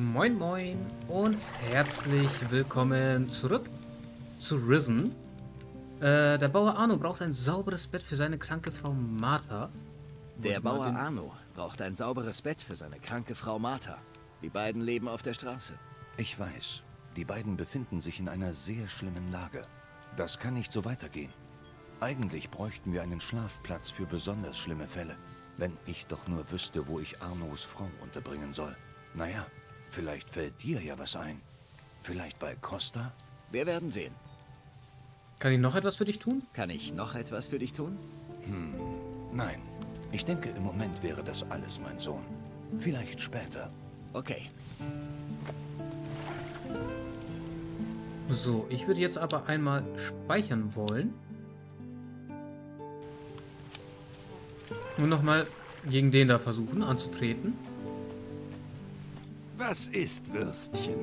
Moin Moin und herzlich willkommen zurück zu Risen. Der Bauer Arno braucht ein sauberes Bett für seine kranke Frau Martha. Die beiden leben auf der Straße. Ich weiß, die beiden befinden sich in einer sehr schlimmen Lage. Das kann nicht so weitergehen. Eigentlich bräuchten wir einen Schlafplatz für besonders schlimme Fälle. Wenn ich doch nur wüsste, wo ich Arnos Frau unterbringen soll. Naja, vielleicht fällt dir ja was ein. Vielleicht bei Costa? Wir werden sehen. Kann ich noch etwas für dich tun? Nein. Ich denke, im Moment wäre das alles, mein Sohn. Vielleicht später. Okay. So, ich würde jetzt aber einmal speichern wollen. Und nochmal gegen den da versuchen anzutreten. Was ist, Würstchen?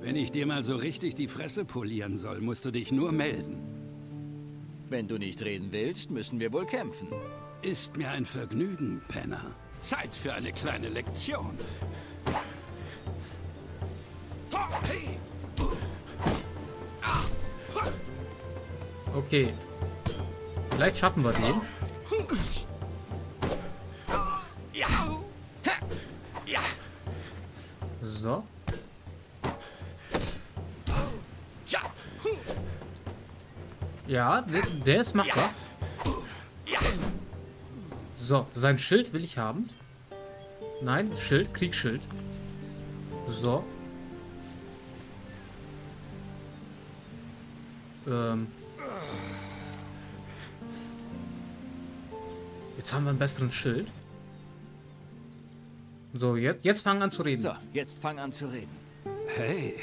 Wenn ich dir mal so richtig die Fresse polieren soll, musst du dich nur melden. Wenn du nicht reden willst, müssen wir wohl kämpfen. Ist mir ein Vergnügen, Penner. Zeit für eine kleine Lektion. Okay. Vielleicht schaffen wir den. So. Ja, der ist machbar. So, sein Schild will ich haben. Nein, das Schild, Kriegsschild. So. Jetzt haben wir einen besseren Schild. So, jetzt fang an zu reden. Hey,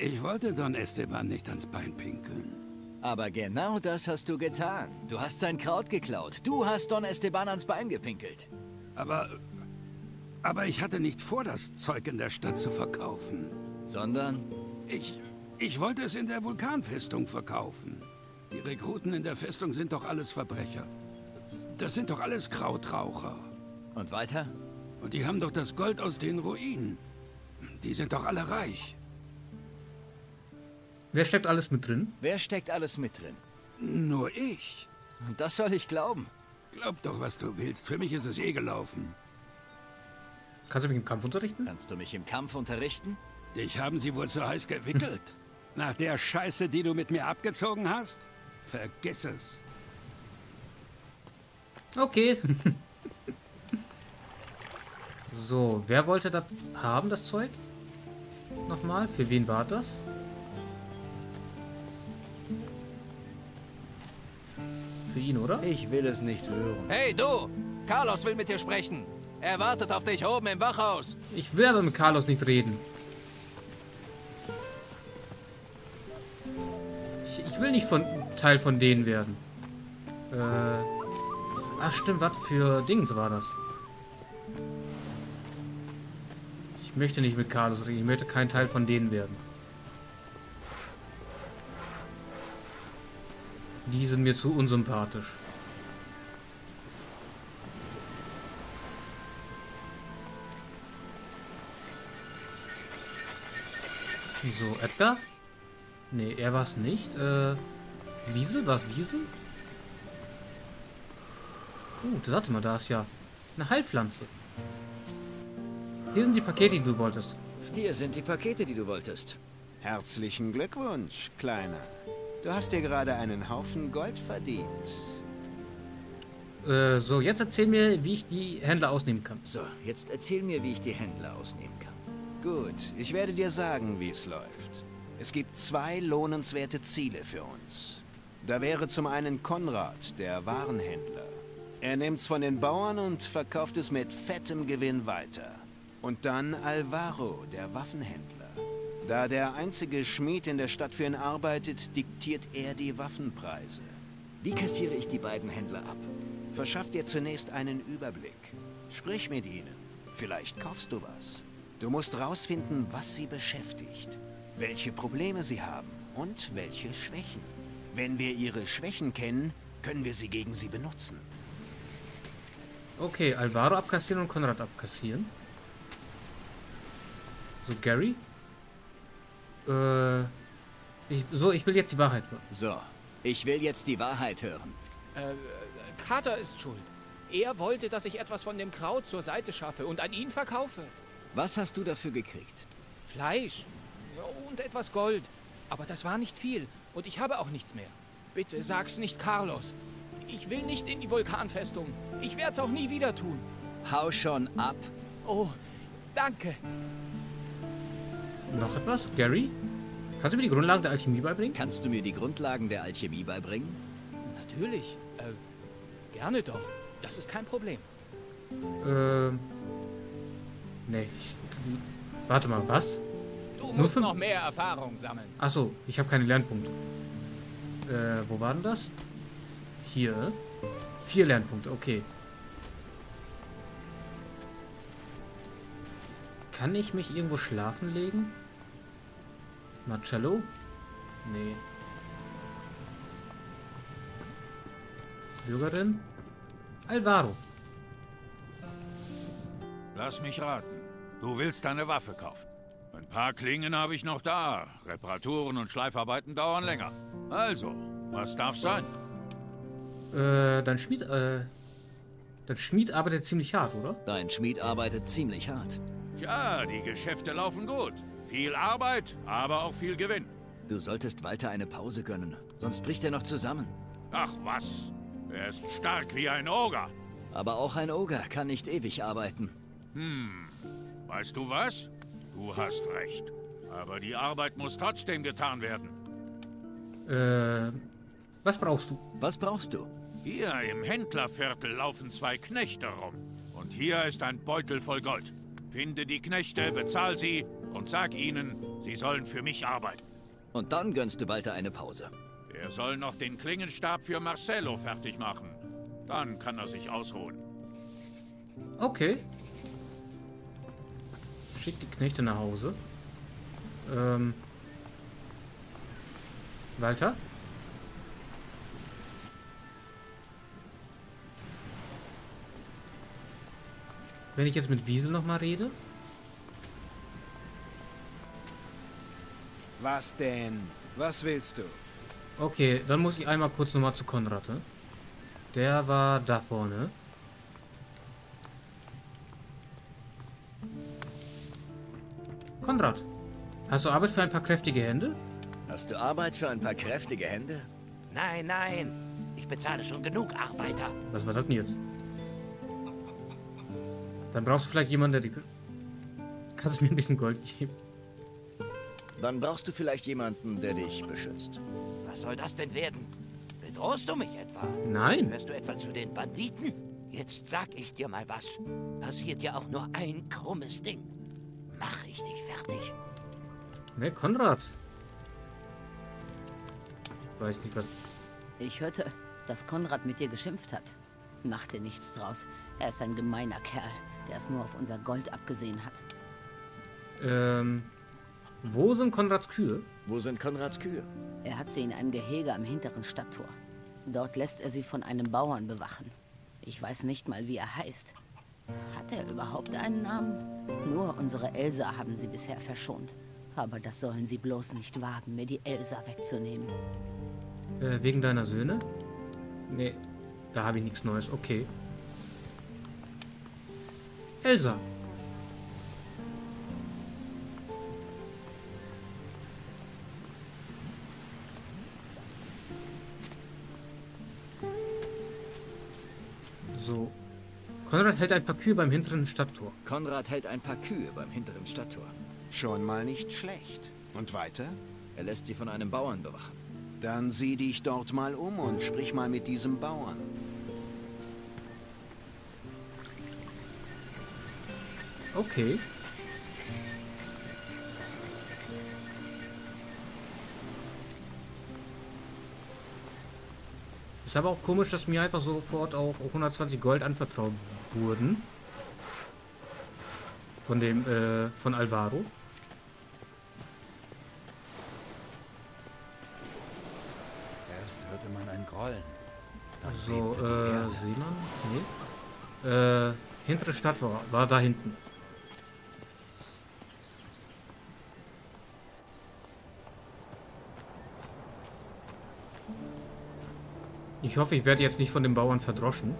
ich wollte Don Esteban nicht ans Bein pinkeln. Aber genau das hast du getan. Du hast sein Kraut geklaut. Du hast Don Esteban ans Bein gepinkelt. Aber ich hatte nicht vor, das Zeug in der Stadt zu verkaufen. Sondern? Ich wollte es in der Vulkanfestung verkaufen. Die Rekruten in der Festung sind doch alles Verbrecher. Das sind doch alles Krautraucher. Und weiter? Und die haben doch das Gold aus den Ruinen. Die sind doch alle reich. Wer steckt alles mit drin? Nur ich. Und das soll ich glauben. Glaub doch, was du willst. Für mich ist es eh gelaufen. Kannst du mich im Kampf unterrichten? Dich haben sie wohl zu heiß gewickelt. Nach der Scheiße, die du mit mir abgezogen hast? Vergiss es. Okay. So, wer wollte das haben, das Zeug? Nochmal, für wen war das? Für ihn, oder? Ich will es nicht hören. Hey, du! Carlos will mit dir sprechen. Er wartet auf dich oben im Wachhaus. Ich will aber mit Carlos nicht reden. Ich will nicht Teil von denen werden. Ach stimmt, was für Dings war das? Ich möchte nicht mit Carlos reden. Ich möchte kein Teil von denen werden. Die sind mir zu unsympathisch. So, Edgar? Nee, er war es nicht. Wiesel? War es Wiesel? Das hatte man, da ist ja eine Heilpflanze. Hier sind die Pakete, die du wolltest. Herzlichen Glückwunsch, Kleiner. Du hast dir gerade einen Haufen Gold verdient. So, jetzt erzähl mir, wie ich die Händler ausnehmen kann. Gut, ich werde dir sagen, wie es läuft. Es gibt zwei lohnenswerte Ziele für uns. Da wäre zum einen Konrad, der Warenhändler. Er nimmt's von den Bauern und verkauft es mit fettem Gewinn weiter. Und dann Alvaro, der Waffenhändler. Da der einzige Schmied in der Stadt für ihn arbeitet, diktiert er die Waffenpreise. Wie kassiere ich die beiden Händler ab? Verschaff dir zunächst einen Überblick. Sprich mit ihnen. Vielleicht kaufst du was. Du musst rausfinden, was sie beschäftigt, welche Probleme sie haben und welche Schwächen. Wenn wir ihre Schwächen kennen, können wir sie gegen sie benutzen. Okay, Alvaro abkassieren und Konrad abkassieren. So, Gary? Ich will jetzt die Wahrheit hören. So, ich will jetzt die Wahrheit hören. Carter ist schuld. Er wollte, dass ich etwas von dem Kraut zur Seite schaffe und an ihn verkaufe. Was hast du dafür gekriegt? Fleisch und etwas Gold. Aber das war nicht viel und ich habe auch nichts mehr. Bitte sag's nicht, Carlos. Ich will nicht in die Vulkanfestung. Ich werd's auch nie wieder tun. Hau schon ab. Oh, danke. Noch etwas? Gary? Kannst du mir die Grundlagen der Alchemie beibringen? Kannst du mir die Grundlagen der Alchemie beibringen? Natürlich. Gerne doch. Das ist kein Problem. Nee. Warte mal, was? Du musst noch mehr Erfahrung sammeln. Achso, ich habe keine Lernpunkte. Wo war denn das? Hier. 4 Lernpunkte, okay. Kann ich mich irgendwo schlafen legen? Marcello? Nee. Bürgerin? Alvaro. Lass mich raten. Du willst deine Waffe kaufen. Ein paar Klingen habe ich noch da. Reparaturen und Schleifarbeiten dauern länger. Also, was darf's sein? Dein Schmied arbeitet ziemlich hart, oder? Dein Schmied arbeitet ziemlich hart. Tja, die Geschäfte laufen gut. Viel Arbeit, aber auch viel Gewinn. Du solltest Walter eine Pause gönnen, sonst bricht er noch zusammen. Ach was, er ist stark wie ein Oger. Aber auch ein Oger kann nicht ewig arbeiten. Hm, weißt du was? Du hast recht. Aber die Arbeit muss trotzdem getan werden. Was brauchst du? Was brauchst du? Hier im Händlerviertel laufen 2 Knechte rum. Und hier ist ein Beutel voll Gold. Finde die Knechte, bezahl sie und sag ihnen, sie sollen für mich arbeiten. Und dann gönnst du Walter eine Pause. Er soll noch den Klingenstab für Marcello fertig machen. Dann kann er sich ausruhen. Okay. Schick die Knechte nach Hause. Walter? Wenn ich jetzt mit Wiesel nochmal rede? Was denn? Was willst du? Okay, dann muss ich einmal kurz nochmal zu Konrad. Ne? Der war da vorne. Konrad, hast du Arbeit für ein paar kräftige Hände? Hast du Arbeit für ein paar kräftige Hände? Nein, nein. Ich bezahle schon genug Arbeiter. Was war das denn jetzt? Dann brauchst du vielleicht jemanden, der die... Kannst du mir ein bisschen Gold geben? Dann brauchst du vielleicht jemanden, der dich beschützt. Was soll das denn werden? Bedrohst du mich etwa? Nein. Hörst du etwa zu den Banditen? Jetzt sag ich dir mal was. Passiert ja auch nur ein krummes Ding. Mach ich dich fertig. Ne, Konrad. Ich weiß nicht, was... Ich hörte, dass Konrad mit dir geschimpft hat. Mach dir nichts draus. Er ist ein gemeiner Kerl, der es nur auf unser Gold abgesehen hat. Wo sind Konrads Kühe? Wo sind Konrads Kühe? Er hat sie in einem Gehege am hinteren Stadttor. Dort lässt er sie von einem Bauern bewachen. Ich weiß nicht mal, wie er heißt. Hat er überhaupt einen Namen? Nur unsere Elsa haben sie bisher verschont. Aber das sollen sie bloß nicht wagen, mir die Elsa wegzunehmen. Wegen deiner Söhne? Nee, da habe ich nichts Neues. Okay. Elsa. So. Konrad hält ein paar Kühe beim hinteren Stadttor. Konrad hält ein paar Kühe beim hinteren Stadttor. Schon mal nicht schlecht. Und weiter? Er lässt sie von einem Bauern bewachen. Dann sieh dich dort mal um und sprich mal mit diesem Bauern. Okay. Ist aber auch komisch, dass mir einfach sofort auf 120 Gold anvertraut wurden. Von dem, von Alvaro. Erst hörte man ein Grollen. So, sieht man? Nee. Hintere Stadt war da hinten. Ich hoffe, ich werde jetzt nicht von den Bauern verdroschen.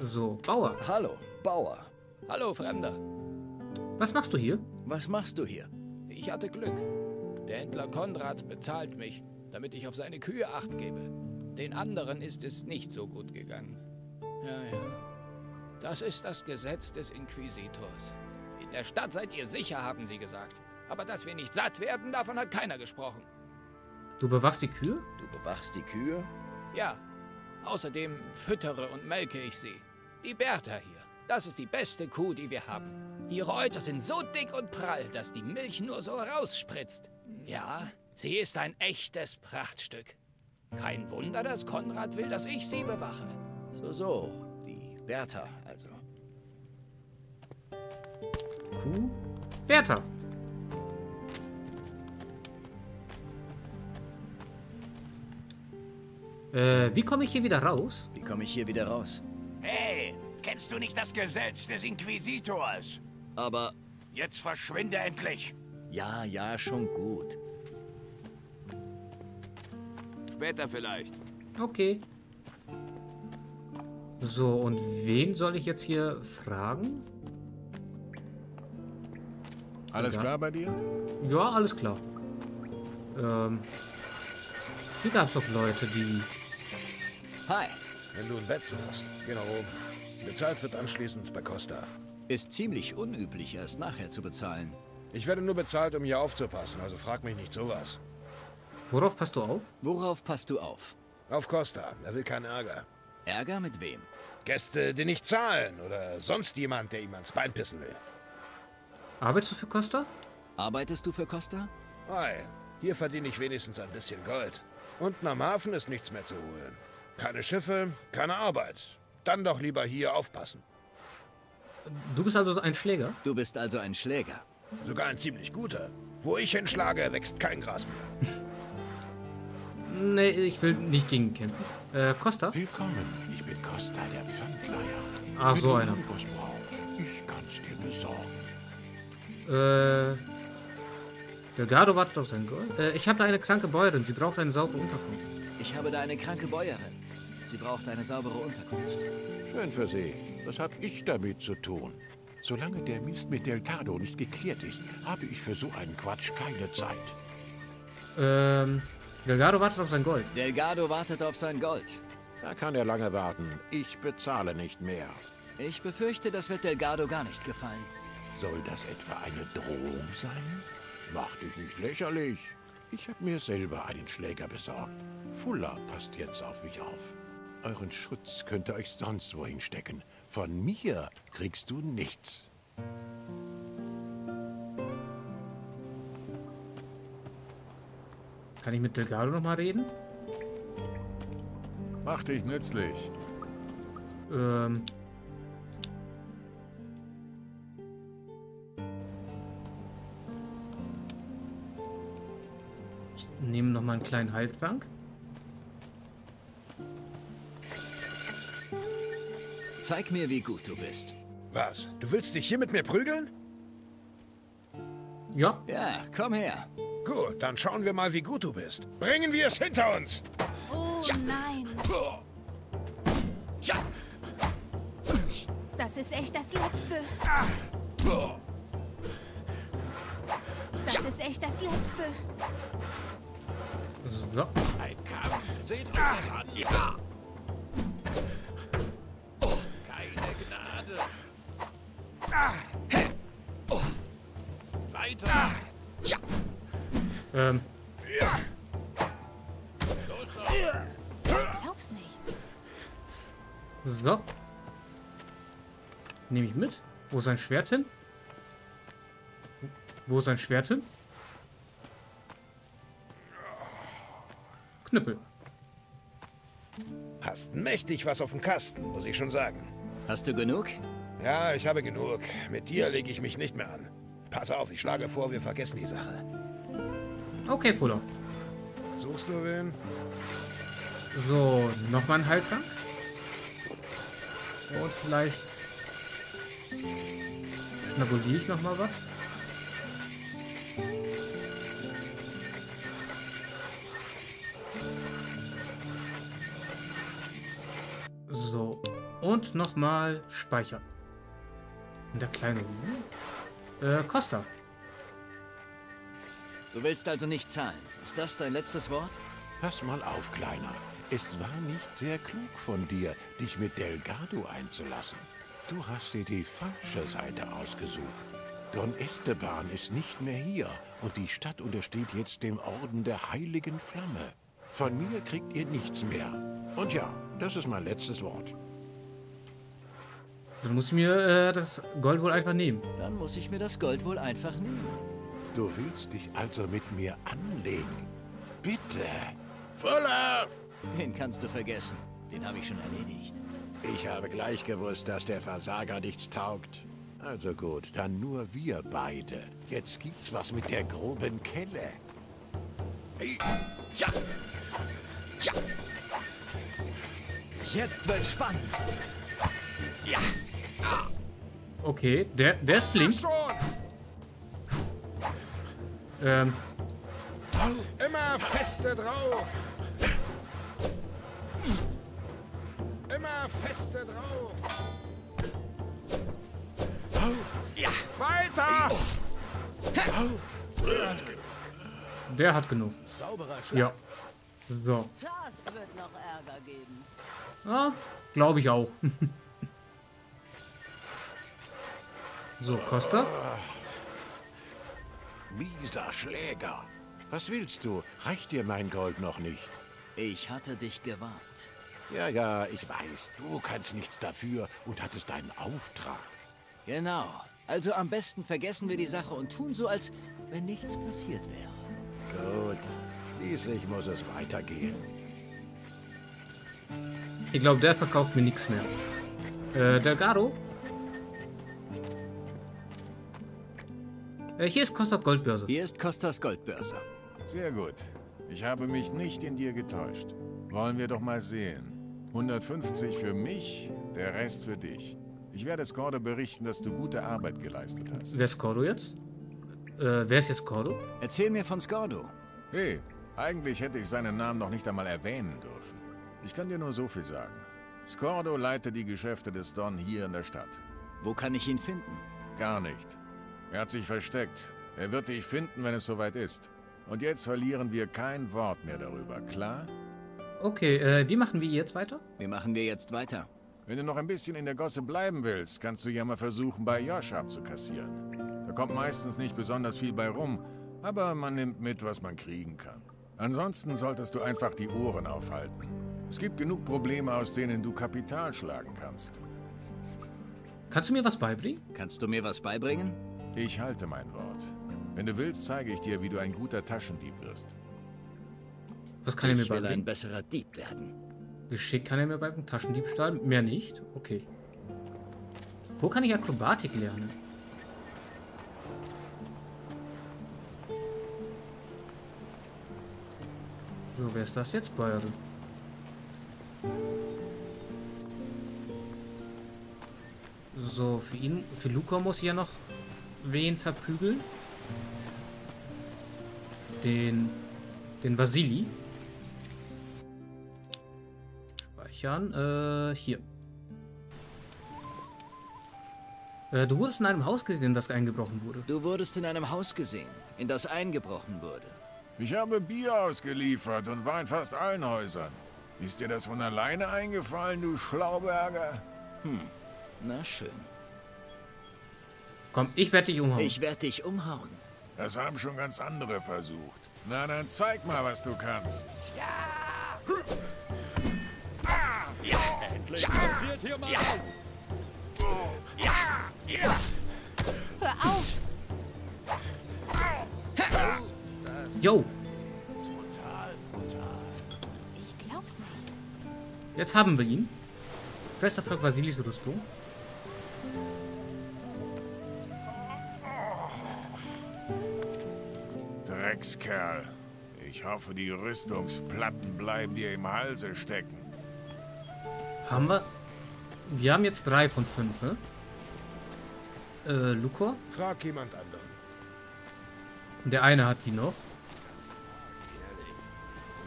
So, Bauer. Hallo, Bauer. Hallo, Fremder. Was machst du hier? Was machst du hier? Ich hatte Glück. Der Händler Konrad bezahlt mich, damit ich auf seine Kühe Acht gebe. Den anderen ist es nicht so gut gegangen. Ja, ja. Das ist das Gesetz des Inquisitors. In der Stadt seid ihr sicher, haben sie gesagt. Aber dass wir nicht satt werden, davon hat keiner gesprochen. Du bewachst die Kühe? Du bewachst die Kühe? Ja. Außerdem füttere und melke ich sie. Die Bertha hier. Das ist die beste Kuh, die wir haben. Ihre Euter sind so dick und prall, dass die Milch nur so rausspritzt. Ja, sie ist ein echtes Prachtstück. Kein Wunder, dass Konrad will, dass ich sie bewache. So, so. Die Bertha, also. Kuh? Bertha. Wie komme ich hier wieder raus? Wie komme ich hier wieder raus? Hey, kennst du nicht das Gesetz des Inquisitors? Aber... Jetzt verschwinde endlich! Ja, ja, schon gut. Später vielleicht. Okay. So, und wen soll ich jetzt hier fragen? Alles klar bei dir? Ja, alles klar. Hier gab es doch Leute, die... Hi. Wenn du ein Wetzen hast, geh nach oben. Bezahlt wird anschließend bei Costa. Ist ziemlich unüblich, erst nachher zu bezahlen. Ich werde nur bezahlt, um hier aufzupassen, also frag mich nicht sowas. Worauf passt du auf? Worauf passt du auf? Auf Costa. Er will keinen Ärger. Ärger mit wem? Gäste, die nicht zahlen oder sonst jemand, der ihm ans Bein pissen will. Arbeitest du für Costa? Arbeitest du für Costa? Hi. Hier verdiene ich wenigstens ein bisschen Gold. Unten am Hafen ist nichts mehr zu holen. Keine Schiffe, keine Arbeit. Dann doch lieber hier aufpassen. Du bist also ein Schläger? Du bist also ein Schläger. Sogar ein ziemlich guter. Wo ich hinschlage, wächst kein Gras mehr. Nee, ich will nicht gegen ihn kämpfen. Costa? Willkommen, ich bin Costa, der Pfandleier. Ach, so einer. Wenn du was brauchst, ich kann's dir besorgen. Delgado wartet auf sein Gold. Ich habe da eine kranke Bäuerin. Sie braucht eine saubere Unterkunft. Ich habe da eine kranke Bäuerin. Sie braucht eine saubere Unterkunft. Schön für Sie. Was habe ich damit zu tun? Solange der Mist mit Delgado nicht geklärt ist, habe ich für so einen Quatsch keine Zeit. Delgado wartet auf sein Gold. Delgado wartet auf sein Gold. Da kann er lange warten. Ich bezahle nicht mehr. Ich befürchte, das wird Delgado gar nicht gefallen. Soll das etwa eine Drohung sein? Mach dich nicht lächerlich. Ich habe mir selber einen Schläger besorgt. Fuller passt jetzt auf mich auf. Euren Schutz könnt ihr euch sonst wohin stecken. Von mir kriegst du nichts. Kann ich mit Delgado nochmal reden? Mach dich nützlich. Nehmen noch mal einen kleinen Heiltrank. Zeig mir, wie gut du bist. Was? Du willst dich hier mit mir prügeln? Ja. Ja, komm her. Gut, dann schauen wir mal, wie gut du bist. Bringen wir es hinter uns! Oh ja. Nein! Ja. Das ist echt das Letzte. Das ja. Ist echt das Letzte. So. Ein Kampf. Seht euch das an. Ja. Oh, keine Gnade. Oh. Weiter. Ja. Ja. Los, los. Ich glaub's nicht. So. Nehme ich mit. Wo ist sein Schwert hin? Wo ist sein Schwert hin? Knüppel. Hast mächtig was auf dem Kasten, muss ich schon sagen. Hast du genug? Ja, ich habe genug. Mit dir lege ich mich nicht mehr an. Pass auf, ich schlage vor, wir vergessen die Sache. Okay, Fuller. Suchst du wen? So, nochmal ein Heiltrank. Und vielleicht schnabuliere ich nochmal was. So. Und nochmal speichern. Und der kleine Costa. Du willst also nicht zahlen. Ist das dein letztes Wort? Pass mal auf, Kleiner. Es war nicht sehr klug von dir, dich mit Delgado einzulassen. Du hast dir die falsche Seite ausgesucht. Don Esteban ist nicht mehr hier und die Stadt untersteht jetzt dem Orden der Heiligen Flamme. Von mir kriegt ihr nichts mehr. Und ja, das ist mein letztes Wort. Dann muss ich mir das Gold wohl einfach nehmen. Dann muss ich mir das Gold wohl einfach nehmen. Du willst dich also mit mir anlegen? Bitte! Fuller! Den kannst du vergessen. Den habe ich schon erledigt. Ich habe gleich gewusst, dass der Versager nichts taugt. Also gut, dann nur wir beide. Jetzt gibt's was mit der groben Kelle. Hey. Ja. Ja. Jetzt wird's spannend. Ja. Okay, der ist flink. Immer feste drauf. Immer feste drauf. Ja. Weiter. Der hat genug. Ja. So. Das wird noch Ärger geben. Ja, glaube ich auch. So, Costa. Mieser Schläger. Was willst du? Reicht dir mein Gold noch nicht? Ich hatte dich gewarnt. Ja, ich weiß. Du kannst nichts dafür und hattest deinen Auftrag. Genau. Also am besten vergessen wir die Sache und tun so, als wenn nichts passiert wäre. Gut. Schließlich muss es weitergehen. Ich glaube, der verkauft mir nichts mehr. Delgado? Hier ist Costas Goldbörse. Hier ist Costas Goldbörse. Sehr gut. Ich habe mich nicht in dir getäuscht. Wollen wir doch mal sehen. 150 für mich, der Rest für dich. Ich werde Scordo berichten, dass du gute Arbeit geleistet hast. Wer ist Scordo jetzt? Wer ist jetzt Scordo? Erzähl mir von Scordo. Hey, eigentlich hätte ich seinen Namen noch nicht einmal erwähnen dürfen. Ich kann dir nur so viel sagen. Scordo leitet die Geschäfte des Don hier in der Stadt. Wo kann ich ihn finden? Gar nicht. Er hat sich versteckt. Er wird dich finden, wenn es soweit ist. Und jetzt verlieren wir kein Wort mehr darüber, klar? Okay, wie machen wir jetzt weiter? Wie machen wir jetzt weiter? Wenn du noch ein bisschen in der Gosse bleiben willst, kannst du ja mal versuchen, bei Josh abzukassieren. Da kommt meistens nicht besonders viel bei rum, aber man nimmt mit, was man kriegen kann. Ansonsten solltest du einfach die Ohren aufhalten. Es gibt genug Probleme, aus denen du Kapital schlagen kannst. Kannst du mir was beibringen? Kannst du mir was beibringen? Ich halte mein Wort. Wenn du willst, zeige ich dir, wie du ein guter Taschendieb wirst. Was kann er mir beibringen? Ich will ein besserer Dieb werden. Geschick kann er mir beibringen, Taschendiebstahl, mehr nicht. Okay. Wo kann ich Akrobatik lernen? So, wer ist das jetzt, Bayern? So, für Luca muss ich ja noch wen verprügeln? Den Vasili. Speichern. Hier. Du wurdest in einem Haus gesehen, in das eingebrochen wurde. Du wurdest in einem Haus gesehen, in das eingebrochen wurde. Ich habe Bier ausgeliefert und war in fast allen Häusern. Ist dir das von alleine eingefallen, du Schlauberger? Na schön. Komm, ich werde dich umhauen. Ich werde dich umhauen. Das haben schon ganz andere versucht. Na, dann zeig mal, was du kannst. Ja! Ja! Endlich passiert hier mal was! Ja! Ja! Hör auf! Jo! Brutal, brutal. Ich glaub's nicht. Jetzt haben wir ihn. Bester Volk Vasilis Rüstung. Dreckskerl. Ich hoffe, die Rüstungsplatten bleiben dir im Halse stecken. Haben wir? Wir haben jetzt 3 von 5, ne? Luko? Frag jemand anderen. Der eine hat die noch. Und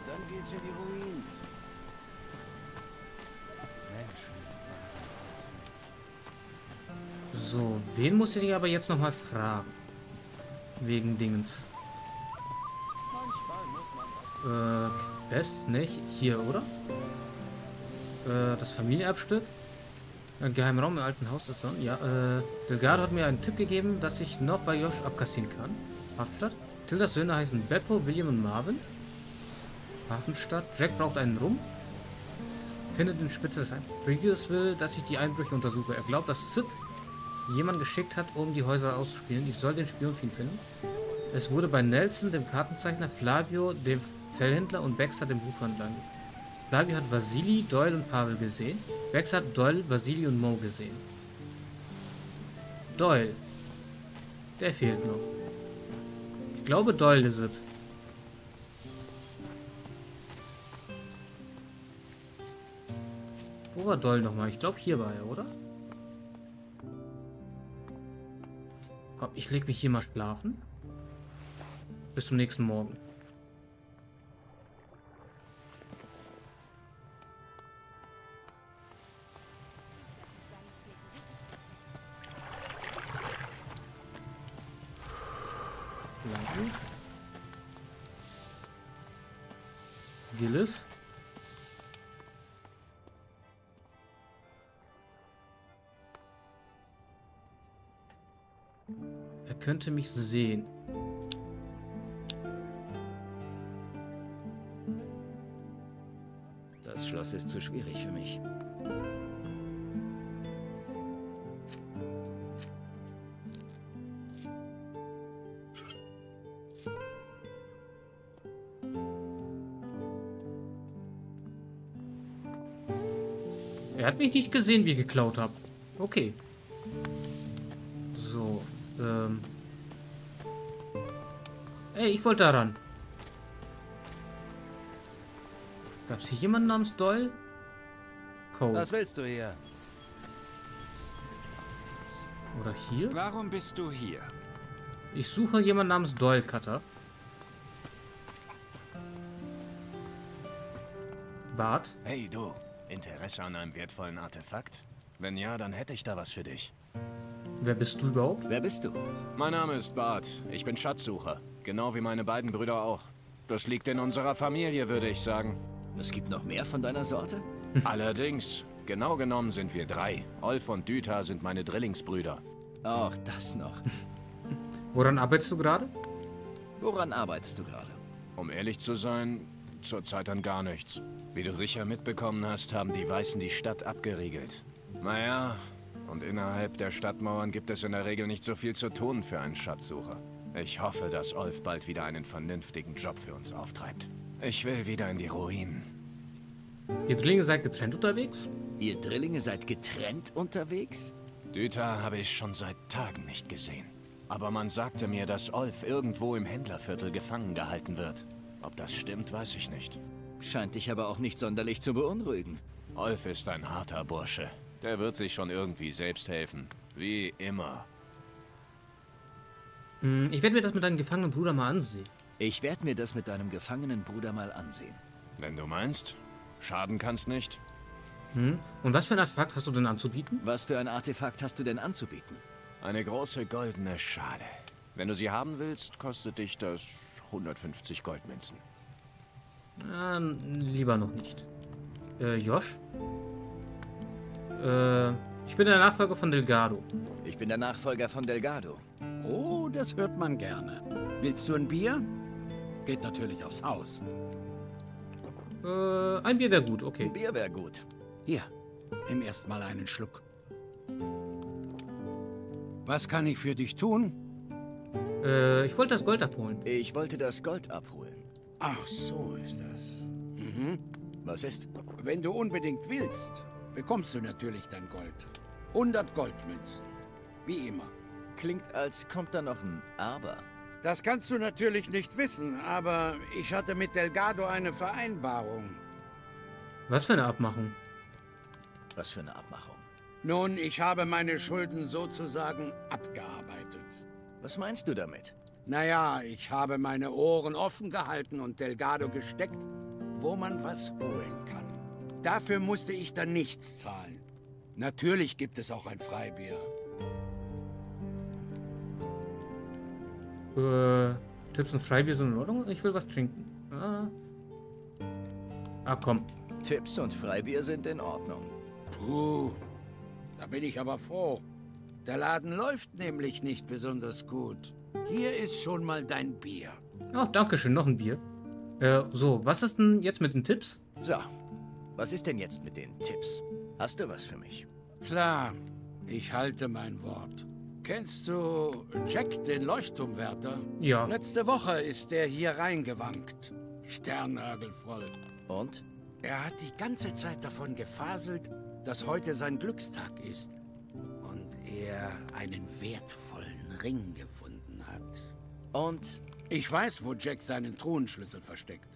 dann geht's in die Ruinen. So, wen muss ich aber jetzt nochmal fragen? Wegen Dingens. Best, nicht? Hier, oder? Das Familienabstück. Ein Geheimraum im alten Haus. Ja, Delgado hat mir einen Tipp gegeben, dass ich noch bei Josh abkassieren kann. Hafenstadt. Tildas Söhne heißen Beppo, William und Marvin. Hafenstadt. Jack braucht einen Rum. Findet den Spitze des Einbruchs. Gregorius will, dass ich die Einbrüche untersuche. Er glaubt, dass Sid jemand geschickt hat, um die Häuser auszuspielen. Ich soll den Spion für ihn finden. Es wurde bei Nelson, dem Kartenzeichner, Flavio, dem Fellhändler und Baxter, dem Buchhandler. Flavio hat Vasili, Doyle und Pavel gesehen. Baxter hat Doyle, Vasili und Mo gesehen. Doyle. Der fehlt noch. Ich glaube, Doyle ist es. Wo war Doyle nochmal? Ich glaube, hier war er, oder? Komm, ich leg mich hier mal schlafen. Bis zum nächsten Morgen. Gilles. Er könnte mich sehen. Das Schloss ist zu schwierig für mich. Er hat mich nicht gesehen, wie ich geklaut habe. Okay. So. Ey, ich wollte da ran. Gab es hier jemanden namens Doyle? Cole. Was willst du hier? Oder hier? Warum bist du hier? Ich suche jemanden namens Doyle, Cutter. Bart? Hey, du. Interesse an einem wertvollen Artefakt? Wenn ja, dann hätte ich da was für dich. Wer bist du überhaupt? Wer bist du? Mein Name ist Bart. Ich bin Schatzsucher. Genau wie meine beiden Brüder auch. Das liegt in unserer Familie, würde ich sagen. Es gibt noch mehr von deiner Sorte? Allerdings. Genau genommen sind wir 3. Olf und Düter sind meine Drillingsbrüder. Auch das noch. Woran arbeitest du gerade? Um ehrlich zu sein, zurzeit an gar nichts. Wie du sicher mitbekommen hast, haben die Weißen die Stadt abgeriegelt. Naja, und innerhalb der Stadtmauern gibt es in der Regel nicht so viel zu tun für einen Schatzsucher. Ich hoffe, dass Olf bald wieder einen vernünftigen Job für uns auftreibt. Ich will wieder in die Ruinen. Ihr Drillinge seid getrennt unterwegs? Düter habe ich schon seit Tagen nicht gesehen. Aber man sagte mir, dass Olf irgendwo im Händlerviertel gefangen gehalten wird. Ob das stimmt, weiß ich nicht. Scheint dich aber auch nicht sonderlich zu beunruhigen. Olf ist ein harter Bursche. Der wird sich schon irgendwie selbst helfen. Wie immer. Ich werde mir das mit deinem gefangenen Bruder mal ansehen. Wenn du meinst, schaden kann's nicht. Und was für ein Artefakt hast du denn anzubieten? Eine große goldene Schale. Wenn du sie haben willst, kostet dich das 150 Goldmünzen. Lieber noch nicht. Josh? Ich bin der Nachfolger von Delgado. Oh, das hört man gerne. Willst du ein Bier? Geht natürlich aufs Haus. Ein Bier wäre gut, okay. Hier, nimm erst mal einen Schluck. Was kann ich für dich tun? Ich wollte das Gold abholen. Ach, so ist das. Was ist? Wenn du unbedingt willst, bekommst du natürlich dein Gold. 100 Goldmünzen. Wie immer. Klingt, als kommt da noch ein Aber. Das kannst du natürlich nicht wissen, aber ich hatte mit Delgado eine Vereinbarung. Was für eine Abmachung? Nun, ich habe meine Schulden sozusagen abgearbeitet. Was meinst du damit? Naja, ich habe meine Ohren offen gehalten und Delgado gesteckt, wo man was holen kann. Dafür musste ich dann nichts zahlen. Natürlich gibt es auch ein Freibier. Tipps und Freibier sind in Ordnung? Ich will was trinken. Komm. Tipps und Freibier sind in Ordnung. Puh, da bin ich aber froh. Der Laden läuft nämlich nicht besonders gut. Hier ist schon mal dein Bier. Ach, danke schön, noch ein Bier. So, was ist denn jetzt mit den Tipps? So, was ist denn jetzt mit den Tipps? Hast du was für mich? Klar, ich halte mein Wort. Kennst du Jack, den Leuchtturmwärter? Ja. Letzte Woche ist der hier reingewankt. Sternnagelvoll. Und? Er hat die ganze Zeit davon gefaselt, dass heute sein Glückstag ist. Und er einen wertvollen Ring gefunden hat. Und? Ich weiß, wo Jack seinen Truhenschlüssel versteckt.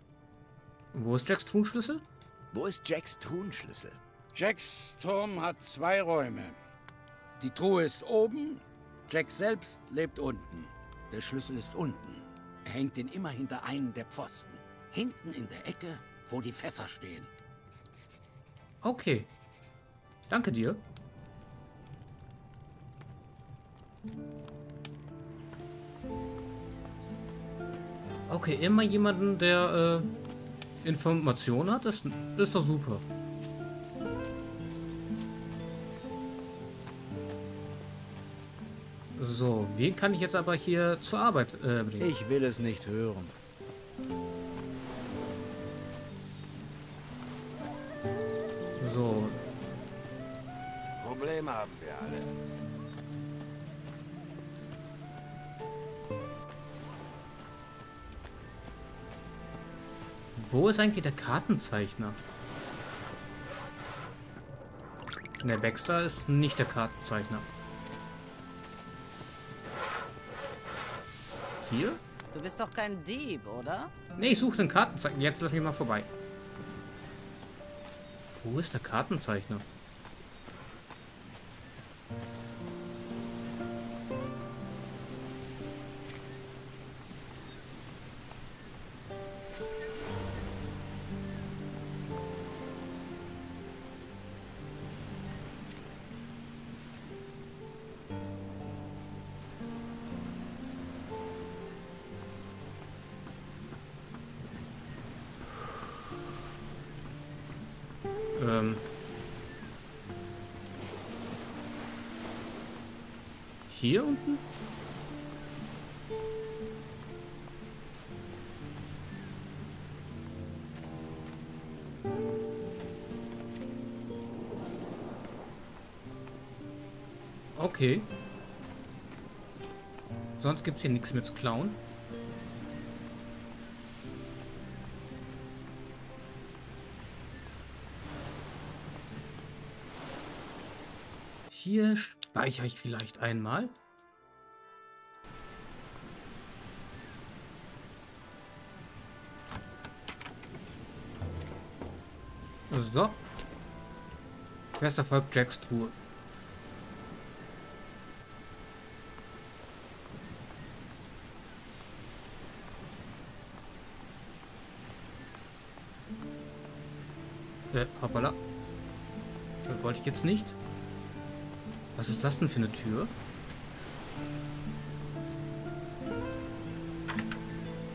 Wo ist Jacks Truhenschlüssel? Wo ist Jacks Truhenschlüssel? Jacks Turm hat zwei Räume. Die Truhe ist oben. Jack selbst lebt unten. Der Schlüssel ist unten. Er hängt ihn immer hinter einen der Pfosten. Hinten in der Ecke, wo die Fässer stehen. Okay. Danke dir. Okay, immer jemanden, der Informationen hat, das ist doch super. So, wen kann ich jetzt aber hier zur Arbeit bringen? Ich will es nicht hören. So. Probleme haben wir alle. Wo ist eigentlich der Kartenzeichner? Der Baxter ist nicht der Kartenzeichner. Hier? Du bist doch kein Dieb, oder? Nee, ich suche den Kartenzeichner. Jetzt lass mich mal vorbei. Wo ist der Kartenzeichner? Hier unten? Okay. Sonst gibt es hier nichts mehr zu klauen. Hier speichere ich vielleicht einmal. So. Erster folgt Jacks Truhe. Hoppala. Das wollte ich jetzt nicht. Was ist das denn für eine Tür?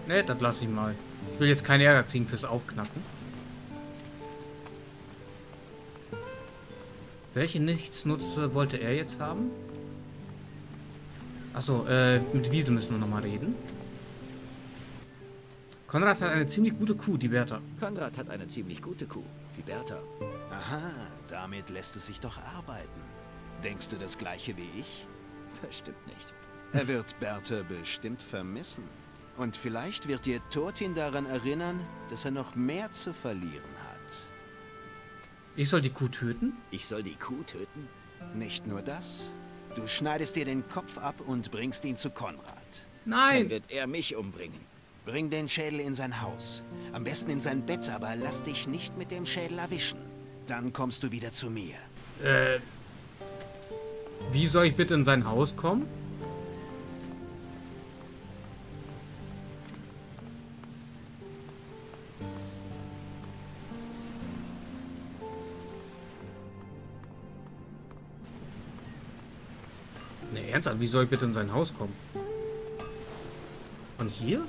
Ne, das lasse ich mal. Ich will jetzt keinen Ärger kriegen fürs Aufknacken. Welche Nichtsnutze wollte er jetzt haben? Achso, mit Wiesel müssen wir nochmal reden. Konrad hat eine ziemlich gute Kuh, die Bertha. Konrad hat eine ziemlich gute Kuh, die Bertha. Aha, damit lässt es sich doch arbeiten. Denkst du das Gleiche wie ich? Bestimmt nicht. Er wird Bertha bestimmt vermissen. Und vielleicht wird ihr Tod ihn daran erinnern, dass er noch mehr zu verlieren hat. Ich soll die Kuh töten? Ich soll die Kuh töten? Nicht nur das. Du schneidest dir den Kopf ab und bringst ihn zu Konrad. Nein! Dann wird er mich umbringen. Bring den Schädel in sein Haus. Am besten in sein Bett, aber lass dich nicht mit dem Schädel erwischen. Dann kommst du wieder zu mir. Wie soll ich bitte in sein Haus kommen? Ne, ernsthaft, wie soll ich bitte in sein Haus kommen? Von hier?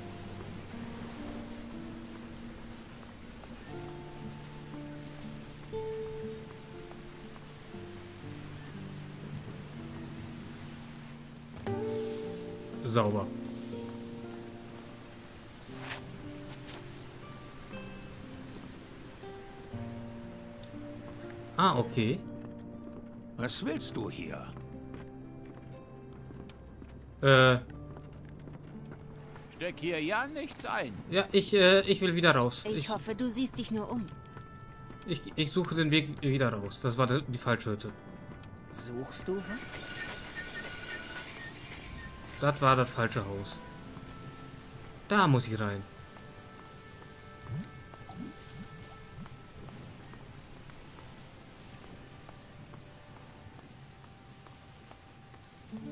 Sauber. Ah, okay. Was willst du hier? Steck hier ja nichts ein. Ja, ich will wieder raus. Ich hoffe, du siehst dich nur um. Ich suche den Weg wieder raus. Das war die falsche Hütte. Suchst du was? Das war das falsche Haus. Da muss ich rein.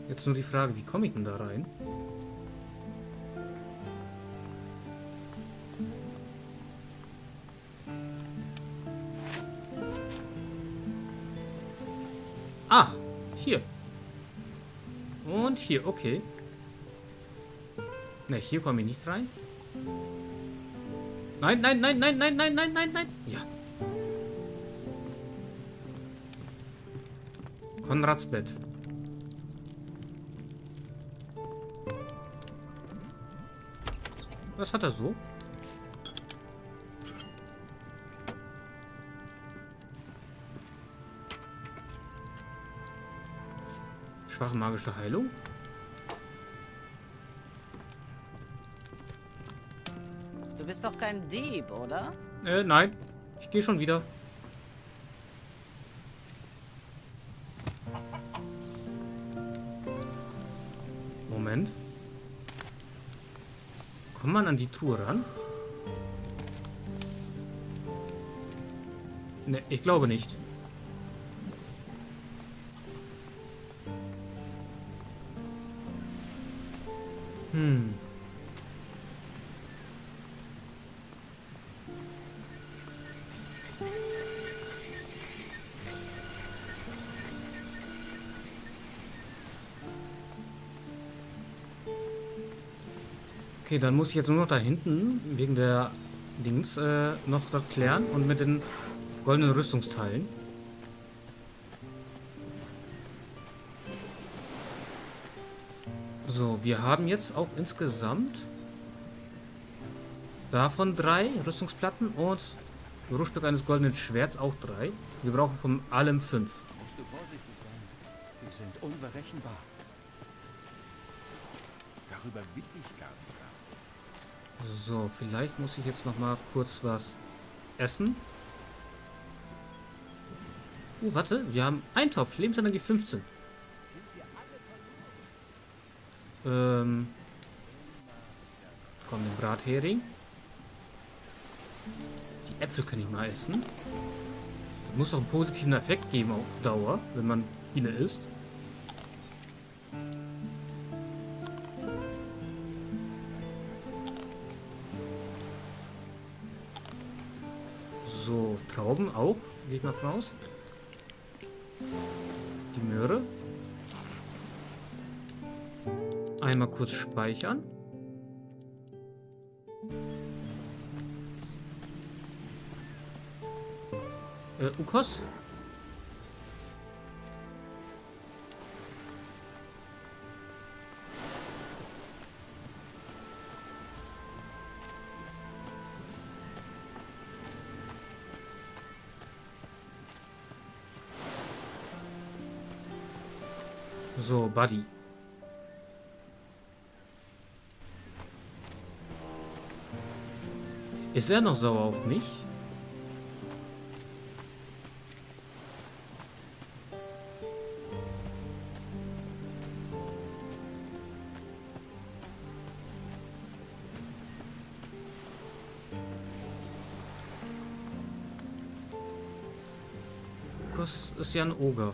Jetzt nur die Frage, wie komme ich denn da rein? Ah, hier. Und hier, okay. Ne, hier komme ich nicht rein. Nein, nein, nein, nein, nein, nein, nein, nein, nein. Ja. Konrads Bett. Was hat er so? Schwache magische Heilung. Du bist doch kein Dieb, oder? Nein. Ich gehe schon wieder. Moment. Kommt man an die Truhe ran? Ne, ich glaube nicht. Okay, dann muss ich jetzt nur noch da hinten, wegen der Dings, noch das klären und mit den goldenen Rüstungsteilen. So, wir haben jetzt auch insgesamt davon 3 Rüstungsplatten und Rüststück eines goldenen Schwerts auch 3. Wir brauchen von allem 5. Musst du vorsichtig sein. Die sind unberechenbar. Darüber will ich gar nicht. So, vielleicht muss ich jetzt noch mal kurz was essen. Warte, wir haben Eintopf, Lebensenergie 15. Komm, den Brathering. Die Äpfel kann ich mal essen. Das muss doch einen positiven Effekt geben auf Dauer, wenn man viele isst. So, Trauben auch, gehe ich mal von aus. Die Möhre. Einmal kurz speichern. Ukos. So, Buddy. Ist er noch sauer auf mich? Kuss ist ja ein Oger.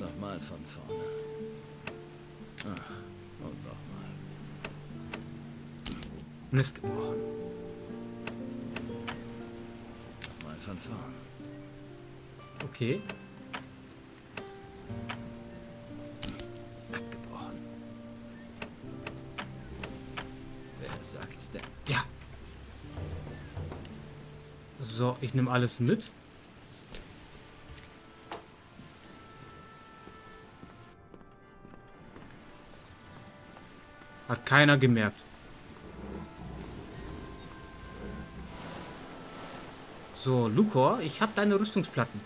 Nochmal von vorne. Ach, und nochmal. Mist. Nochmal von vorne. Okay. Abgebrochen. Wer sagt's denn? Ja. So, ich nehme alles mit. Hat keiner gemerkt. So, Lukor, ich habe deine Rüstungsplatten.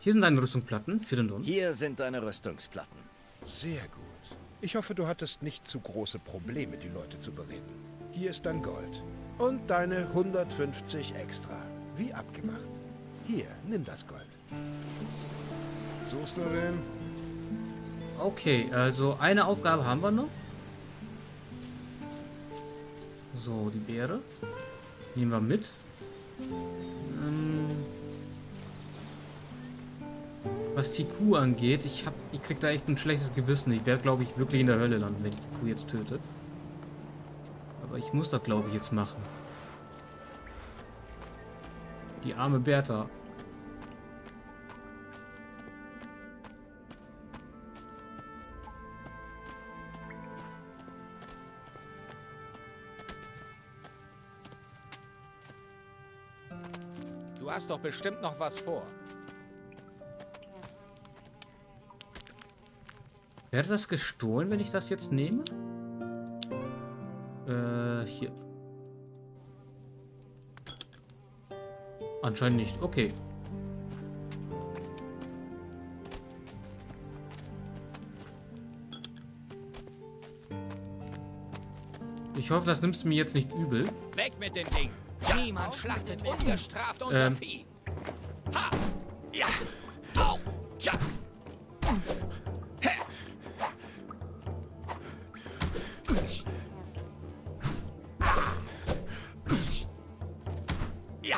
Hier sind deine Rüstungsplatten für den Don. Hier sind deine Rüstungsplatten. Sehr gut. Ich hoffe, du hattest nicht zu große Probleme, die Leute zu bereden. Hier ist dein Gold. Und deine 150 extra. Wie abgemacht. Hier, nimm das Gold. Suchst du denn? Okay, also eine Aufgabe haben wir noch. So, die Beere. Nehmen wir mit. Was die Kuh angeht, ich krieg da echt ein schlechtes Gewissen. Ich werde, glaube ich, wirklich in der Hölle landen, wenn ich die Kuh jetzt töte. Aber ich muss das, glaube ich, jetzt machen. Die arme Bertha. Du hast doch bestimmt noch was vor. Wäre das gestohlen, wenn ich das jetzt nehme? Hier. Anscheinend nicht. Okay. Ich hoffe, das nimmst du mir jetzt nicht übel. Weg mit dem Ding! Niemand schlachtet ungestraft unser Vieh. Ha! Ja! Au! Ja! Hä! Ja!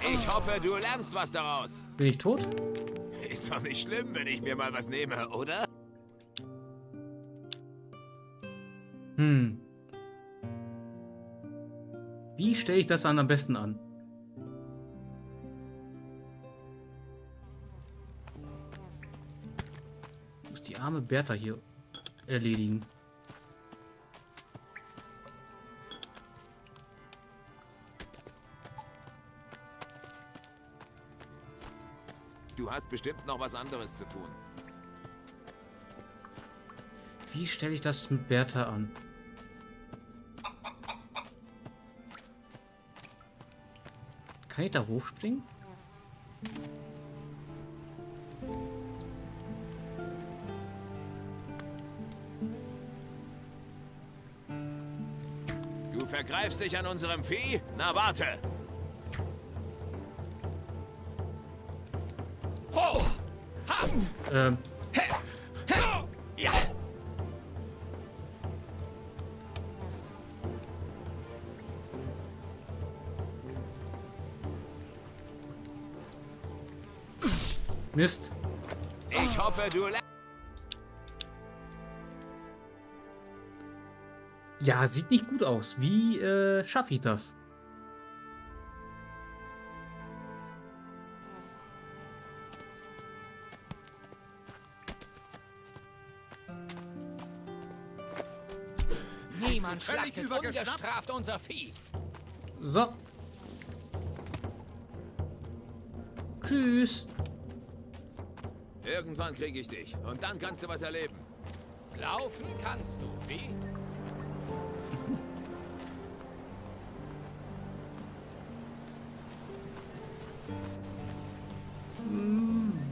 Ich hoffe, du lernst was daraus. Bin ich tot? Ist doch nicht schlimm, wenn ich mir mal was nehme, oder? Wie stelle ich das am besten an? Ich muss die arme Bertha hier erledigen. Du hast bestimmt noch was anderes zu tun. Wie stelle ich das mit Bertha an? Kann ich da hochspringen? Du vergreifst dich an unserem Vieh? Na warte! Ho! Ha! Ja! Mist. Ich hoffe, du ja, sieht nicht gut aus. Wie schaffe ich das? Niemand schlachtet ungestraft unser Vieh. So. Tschüss. Irgendwann kriege ich dich. Und dann kannst du was erleben. Laufen kannst du, wie?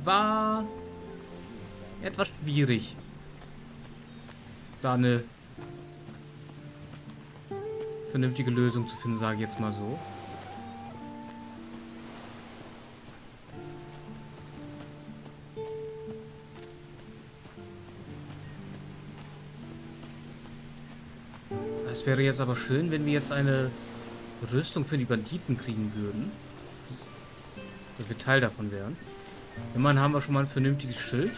War etwas schwierig. Da eine vernünftige Lösung zu finden, sage ich jetzt mal so. Wäre jetzt aber schön, wenn wir jetzt eine Rüstung für die Banditen kriegen würden. Dass wir Teil davon wären. Immerhin haben wir schon mal ein vernünftiges Schild.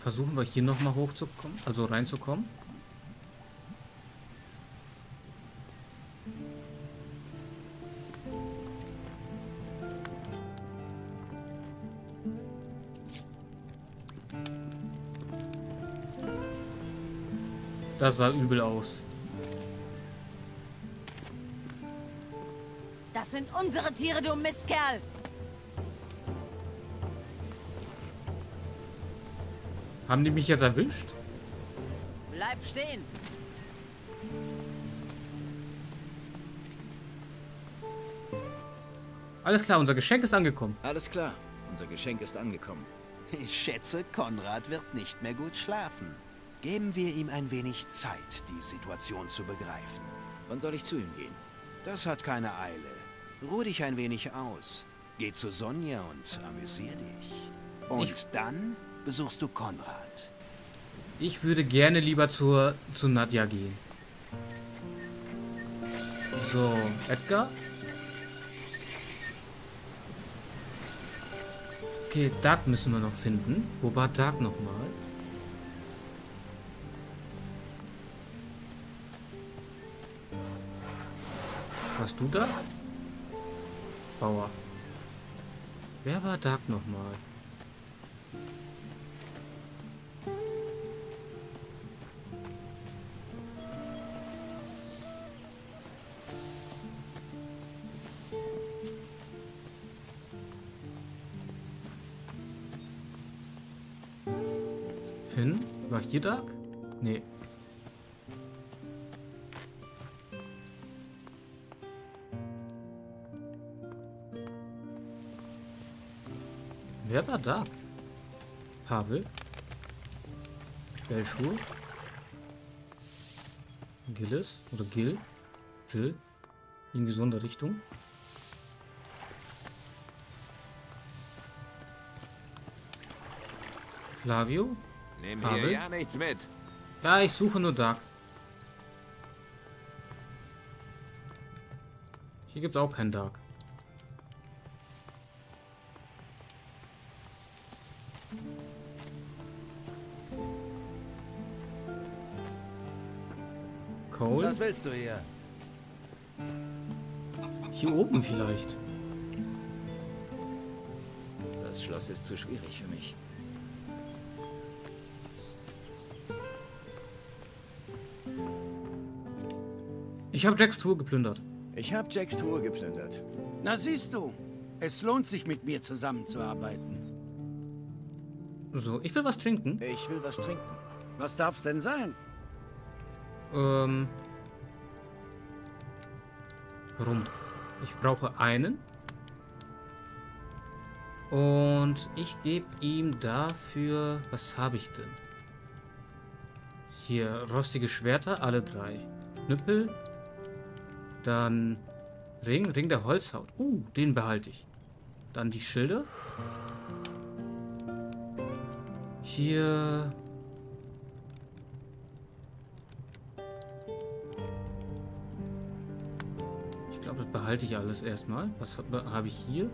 Versuchen wir hier nochmal hochzukommen, also reinzukommen. Das sah übel aus. Das sind unsere Tiere, du Mistkerl! Haben die mich jetzt erwischt? Bleib stehen. Alles klar, unser Geschenk ist angekommen. Alles klar, unser Geschenk ist angekommen. Ich schätze, Konrad wird nicht mehr gut schlafen. Geben wir ihm ein wenig Zeit, die Situation zu begreifen. Wann soll ich zu ihm gehen? Das hat keine Eile. Ruh dich ein wenig aus. Geh zu Sonja und amüsier dich. Und dann besuchst du Konrad. Ich würde gerne lieber zu Nadja gehen. So, Edgar. Okay, Doug müssen wir noch finden. Wo war Doug nochmal? Warst du da? Bauer. Wer war Doug nochmal? War hier Doug? Nee. Wer war Doug? Pavel? Belschur? Gilles? Oder Gil? Jill? In gesunder Richtung? Flavio? Nehm hier ja nichts mit. Ja, ich suche nur Doug. Hier gibt es auch keinen Doug. Cole? Was willst du hier? Hier oben vielleicht. Das Schloss ist zu schwierig für mich. Ich habe Jacks Truhe geplündert. Na siehst du, es lohnt sich mit mir zusammenzuarbeiten. So, ich will was trinken. Was darf's denn sein? Rum. Ich brauche einen. Und ich gebe ihm dafür... Was habe ich denn? Hier, rostige Schwerter, alle drei. Knüppel... Dann Ring der Holzhaut. Den behalte ich. Dann die Schilde. Hier. Ich glaube, das behalte ich alles erstmal. Was habe ich hier?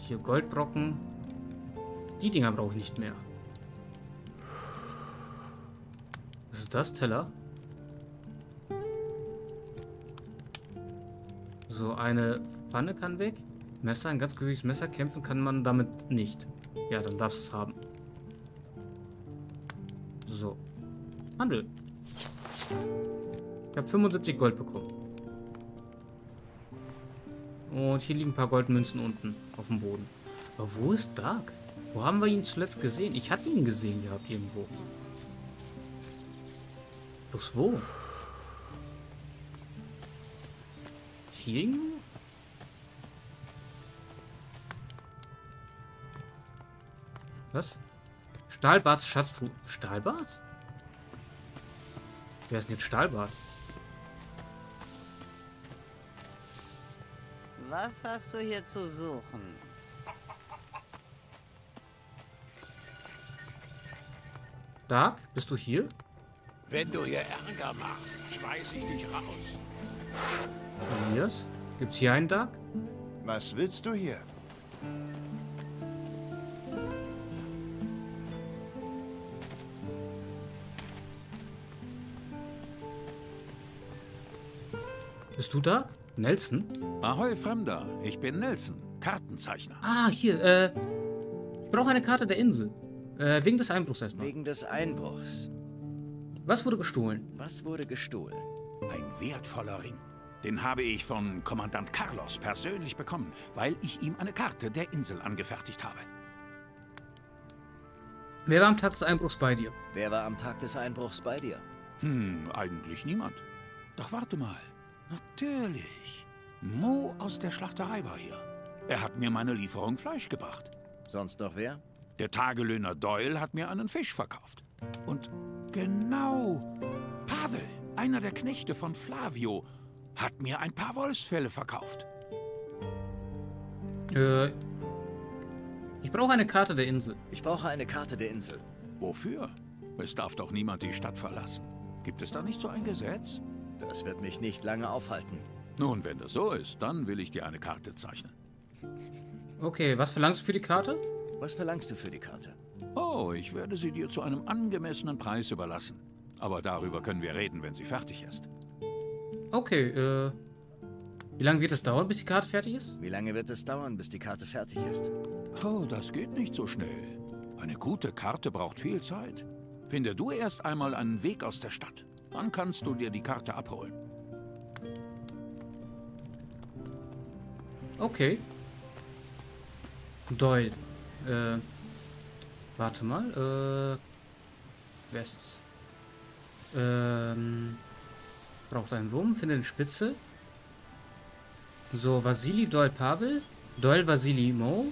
Hier Goldbrocken. Die Dinger brauche ich nicht mehr. Was ist das? Teller? So, eine Pfanne kann weg. Messer, ein ganz gewichtiges Messer. Kämpfen kann man damit nicht. Ja, dann darfst du es haben. So. Handel. Ich habe 75 Gold bekommen. Und hier liegen ein paar Goldmünzen unten auf dem Boden. Aber wo ist Doug? Wo haben wir ihn zuletzt gesehen? Ich hatte ihn gesehen gehabt irgendwo. Bloß wo? Hier irgendwo? Was? Stahlbarts Schatztruhe. Stahlbart? Wer ist denn jetzt Stahlbart? Was hast du hier zu suchen? Dark, bist du hier? Wenn du hier Ärger machst, schmeiß ich dich raus. Elias? Gibt's hier einen Dark? Was willst du hier? Bist du Dark? Nelson? Ahoi, Fremder. Ich bin Nelson, Kartenzeichner. Ah, hier, ich brauche eine Karte der Insel. Wegen des Einbruchs erstmal. Wegen des Einbruchs. Was wurde gestohlen? Was wurde gestohlen? Ein wertvoller Ring. Den habe ich von Kommandant Carlos persönlich bekommen, weil ich ihm eine Karte der Insel angefertigt habe. Wer war am Tag des Einbruchs bei dir? Wer war am Tag des Einbruchs bei dir? Eigentlich niemand. Doch warte mal. Natürlich. Mo aus der Schlachterei war hier. Er hat mir meine Lieferung Fleisch gebracht. Sonst noch wer? Der Tagelöhner Doyle hat mir einen Fisch verkauft. Und genau, Pavel, einer der Knechte von Flavio, hat mir ein paar Wolfsfelle verkauft. Ich brauche eine Karte der Insel. Ich brauche eine Karte der Insel. Wofür? Es darf doch niemand die Stadt verlassen. Gibt es da nicht so ein Gesetz? Das wird mich nicht lange aufhalten. Nun, wenn das so ist, dann will ich dir eine Karte zeichnen. Okay, was verlangst du für die Karte? Was verlangst du für die Karte? Oh, ich werde sie dir zu einem angemessenen Preis überlassen. Aber darüber können wir reden, wenn sie fertig ist. Okay, wie lange wird es dauern, bis die Karte fertig ist? Wie lange wird es dauern, bis die Karte fertig ist? Oh, das geht nicht so schnell. Eine gute Karte braucht viel Zeit. Finde du erst einmal einen Weg aus der Stadt. Dann kannst du dir die Karte abholen. Okay. Doyle. Warte mal. Wests. Braucht einen Wurm. Finde den Spitze. So, Vasili, Doyle, Pavel. Doyle, Vasili, Mo.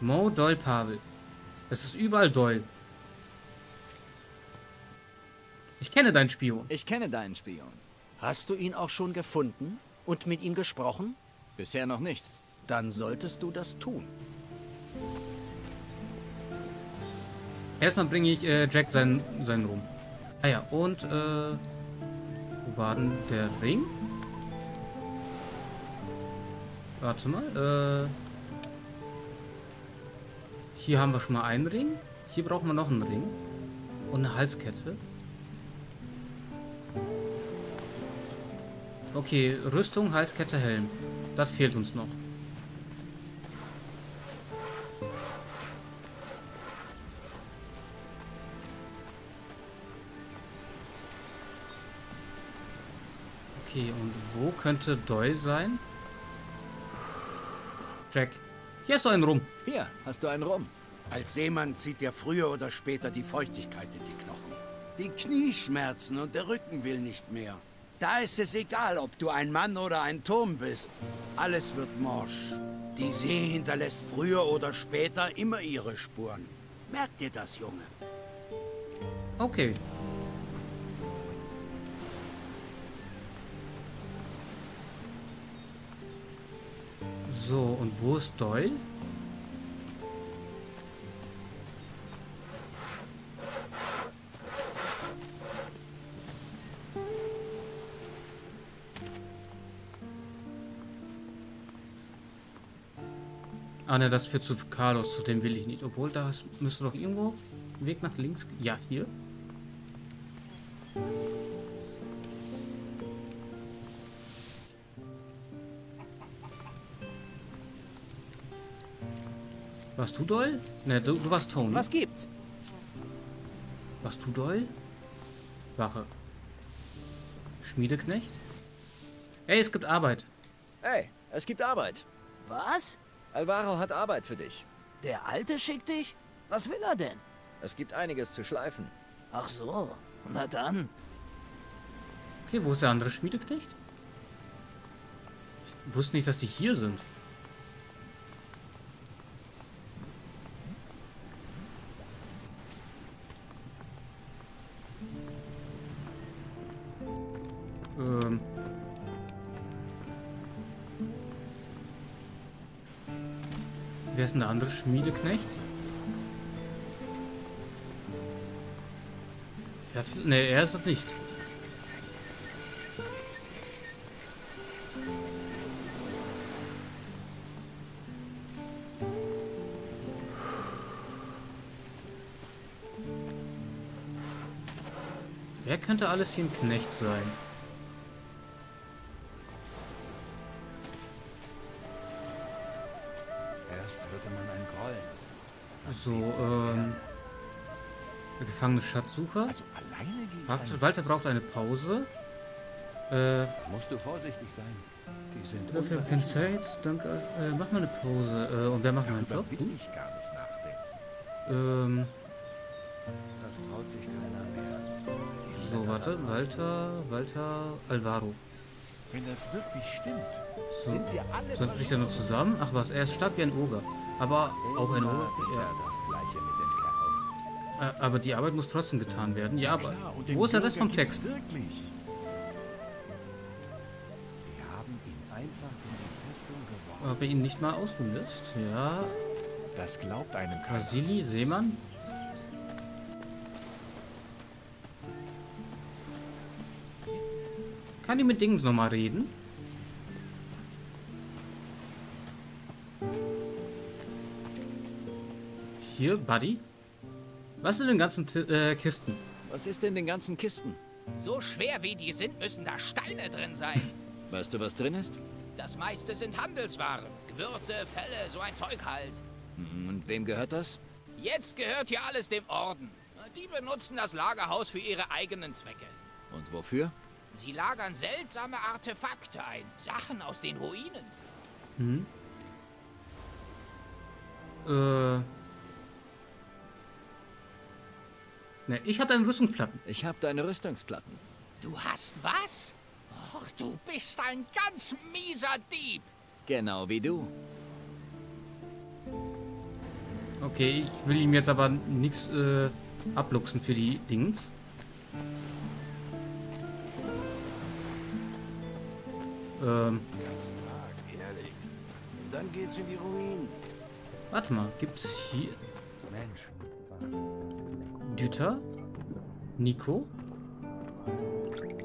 Mo, Doyle, Pavel. Es ist überall Doyle. Ich kenne deinen Spion. Ich kenne deinen Spion. Hast du ihn auch schon gefunden und mit ihm gesprochen? Bisher noch nicht. Dann solltest du das tun. Erstmal bringe ich Jack seinen Ruhm. Ah ja, und wo war denn der Ring? Warte mal. Hier haben wir schon mal einen Ring. Hier brauchen wir noch einen Ring. Und eine Halskette. Okay, Rüstung, Halskette, Helm. Das fehlt uns noch. Okay, und wo könnte Doyle sein? Jack, hier hast du einen Rum. Hier hast du einen Rum. Als Seemann zieht dir früher oder später die Feuchtigkeit in die Knochen. Die Knie schmerzen und der Rücken will nicht mehr. Da ist es egal, ob du ein Mann oder ein Turm bist. Alles wird morsch. Die See hinterlässt früher oder später immer ihre Spuren. Merk dir das, Junge. Okay. So, und wo ist Doyle? Ah, ne, das führt zu Carlos, zu dem will ich nicht. Obwohl, da müsste doch irgendwo ein Weg nach links. Ja, hier. Warst du Doyle? Ne, du warst Tony. Was gibt's? Warst du Doyle? Wache. Schmiedeknecht? Ey, es gibt Arbeit. Ey, es gibt Arbeit. Was? Alvaro hat Arbeit für dich. Der Alte schickt dich? Was will er denn? Es gibt einiges zu schleifen. Ach so, na dann. Okay, wo ist der andere Schmiedeknecht? Ich wusste nicht, dass die hier sind. Wer ist denn der andere Schmiedeknecht? Ja, ne, er ist es nicht. Wer könnte alles hier ein Knecht sein? So, der gefangene Schatzsucher. Also Walter braucht eine Pause. Musst du vorsichtig sein. Die sind dafür keine Zeit. Danke. Mach mal eine Pause. Und wer macht meinen Job? Du? Ich gar nicht das traut sich keiner mehr. So, warte. Walter, Alvaro. Wenn das wirklich stimmt, so. Sind wir alle. Sonst bricht er nur zusammen. Ach was, er ist stark wie ein Oger. Aber auch ein Oger. Ja. Das Gleiche mit dem Kerl. Aber die Arbeit muss trotzdem getan werden. Ja, aber klar, wo ist der Rest vom Text? Sie haben ihn einfach in die Festung geworfen. Ob er ihn nicht mal ausruhen lässt? Ja. Das glaubt einem keiner. Vasili, Seemann? Kann ich mit Dings nochmal reden? Hier, Buddy. Was in den ganzen Kisten? Was ist denn in den ganzen Kisten? So schwer wie die sind, müssen da Steine drin sein. Weißt du, was drin ist? Das meiste sind Handelswaren. Gewürze, Felle, so ein Zeug halt. Und wem gehört das? Jetzt gehört hier alles dem Orden. Die benutzen das Lagerhaus für ihre eigenen Zwecke. Und wofür? Sie lagern seltsame Artefakte ein. Sachen aus den Ruinen. Hm. Ne, ich habe deine Rüstungsplatten. Ich habe deine Rüstungsplatten. Du hast was? Och, du bist ein ganz mieser Dieb. Genau wie du. Okay, ich will ihm jetzt aber nichts abluchsen für die Dings. Ganz ehrlich. Dann geht's in die Ruinen. Warte mal, gibt's hier... Mensch. Düter, Nico,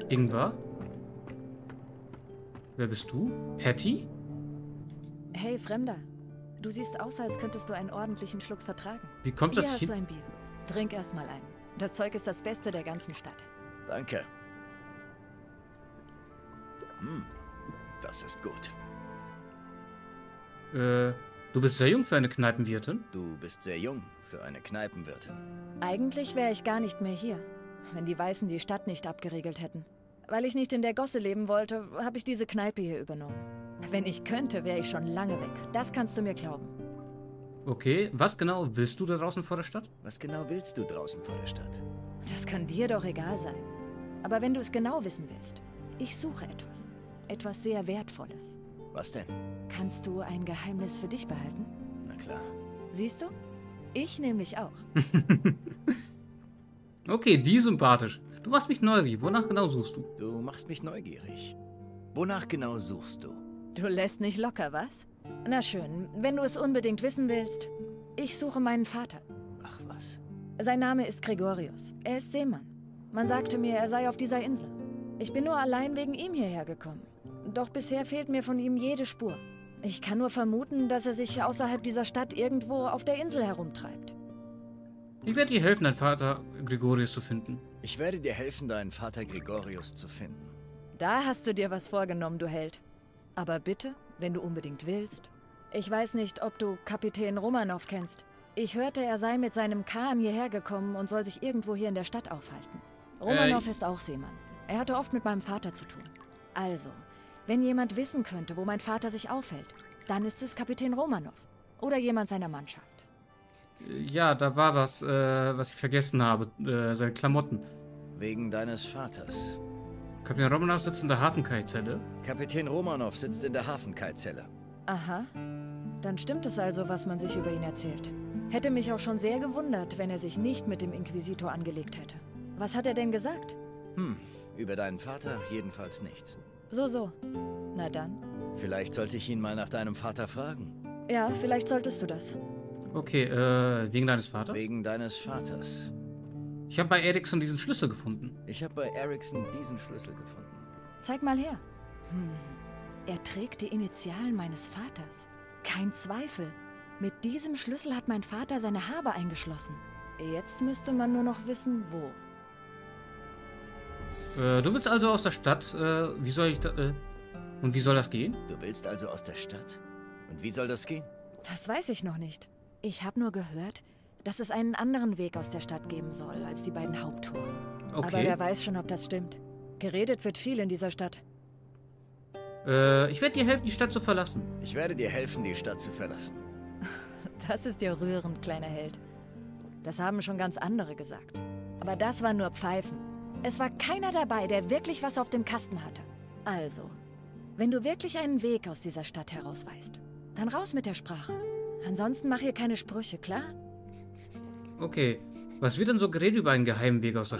Ingwer. Wer bist du? Patty? Hey, Fremder. Du siehst aus, als könntest du einen ordentlichen Schluck vertragen. Wie kommt das hin? Hier hast du ein Bier. Trink erstmal ein. Das Zeug ist das Beste der ganzen Stadt. Danke. Hm, das ist gut. Du bist sehr jung für eine Kneipenwirtin. Du bist sehr jung für eine Kneipenwirtin. Eigentlich wäre ich gar nicht mehr hier, wenn die Weißen die Stadt nicht abgeriegelt hätten. Weil ich nicht in der Gosse leben wollte, habe ich diese Kneipe hier übernommen. Wenn ich könnte, wäre ich schon lange weg. Das kannst du mir glauben. Okay, was genau willst du da draußen vor der Stadt? Was genau willst du draußen vor der Stadt? Das kann dir doch egal sein. Aber wenn du es genau wissen willst, ich suche etwas. Etwas sehr Wertvolles. Was denn? Kannst du ein Geheimnis für dich behalten? Na klar. Siehst du? Ich nämlich auch. Okay, die ist sympathisch. Du machst mich neugierig. Wonach genau suchst du? Du machst mich neugierig. Wonach genau suchst du? Du lässt nicht locker, was? Na schön, wenn du es unbedingt wissen willst. Ich suche meinen Vater. Ach was. Sein Name ist Gregorius. Er ist Seemann. Man sagte mir, er sei auf dieser Insel. Ich bin nur allein wegen ihm hierher gekommen. Doch bisher fehlt mir von ihm jede Spur. Ich kann nur vermuten, dass er sich außerhalb dieser Stadt irgendwo auf der Insel herumtreibt. Ich werde dir helfen, deinen Vater Gregorius zu finden. Ich werde dir helfen, deinen Vater Gregorius zu finden. Da hast du dir was vorgenommen, du Held. Aber bitte, wenn du unbedingt willst. Ich weiß nicht, ob du Kapitän Romanow kennst. Ich hörte, er sei mit seinem Kahn hierher gekommen und soll sich irgendwo hier in der Stadt aufhalten. Romanow ist auch Seemann. Er hatte oft mit meinem Vater zu tun. Also... Wenn jemand wissen könnte, wo mein Vater sich aufhält, dann ist es Kapitän Romanow oder jemand seiner Mannschaft. Ja, da war was, was ich vergessen habe. Seine Klamotten. Wegen deines Vaters. Kapitän Romanow sitzt in der Hafenkaizelle. Kapitän Romanow sitzt in der Hafenkaizelle. Aha. Dann stimmt es also, was man sich über ihn erzählt. Hätte mich auch schon sehr gewundert, wenn er sich nicht mit dem Inquisitor angelegt hätte. Was hat er denn gesagt? Hm, über deinen Vater jedenfalls nichts. So, so. Na dann. Vielleicht sollte ich ihn mal nach deinem Vater fragen. Ja, vielleicht solltest du das. Okay, wegen deines Vaters? Wegen deines Vaters. Ich habe bei Ericsson diesen Schlüssel gefunden. Zeig mal her. Er trägt die Initialen meines Vaters. Kein Zweifel. Mit diesem Schlüssel hat mein Vater seine Habe eingeschlossen. Jetzt müsste man nur noch wissen, wo. Du willst also aus der Stadt? Wie soll ich da... und wie soll das gehen? Du willst also aus der Stadt? Und wie soll das gehen? Das weiß ich noch nicht. Ich habe nur gehört, dass es einen anderen Weg aus der Stadt geben soll, als die beiden Haupttouren. Okay. Aber wer weiß schon, ob das stimmt. Geredet wird viel in dieser Stadt. Ich werde dir helfen, die Stadt zu verlassen. Das ist ja rührend, kleiner Held. Das haben schon ganz andere gesagt. Aber das waren nur Pfeifen. Es war keiner dabei, der wirklich was auf dem Kasten hatte. Also, wenn du wirklich einen Weg aus dieser Stadt heraus weißt, dann raus mit der Sprache. Ansonsten mach hier keine Sprüche, klar? Okay. Was wird denn so geredet über einen geheimen Weg aus der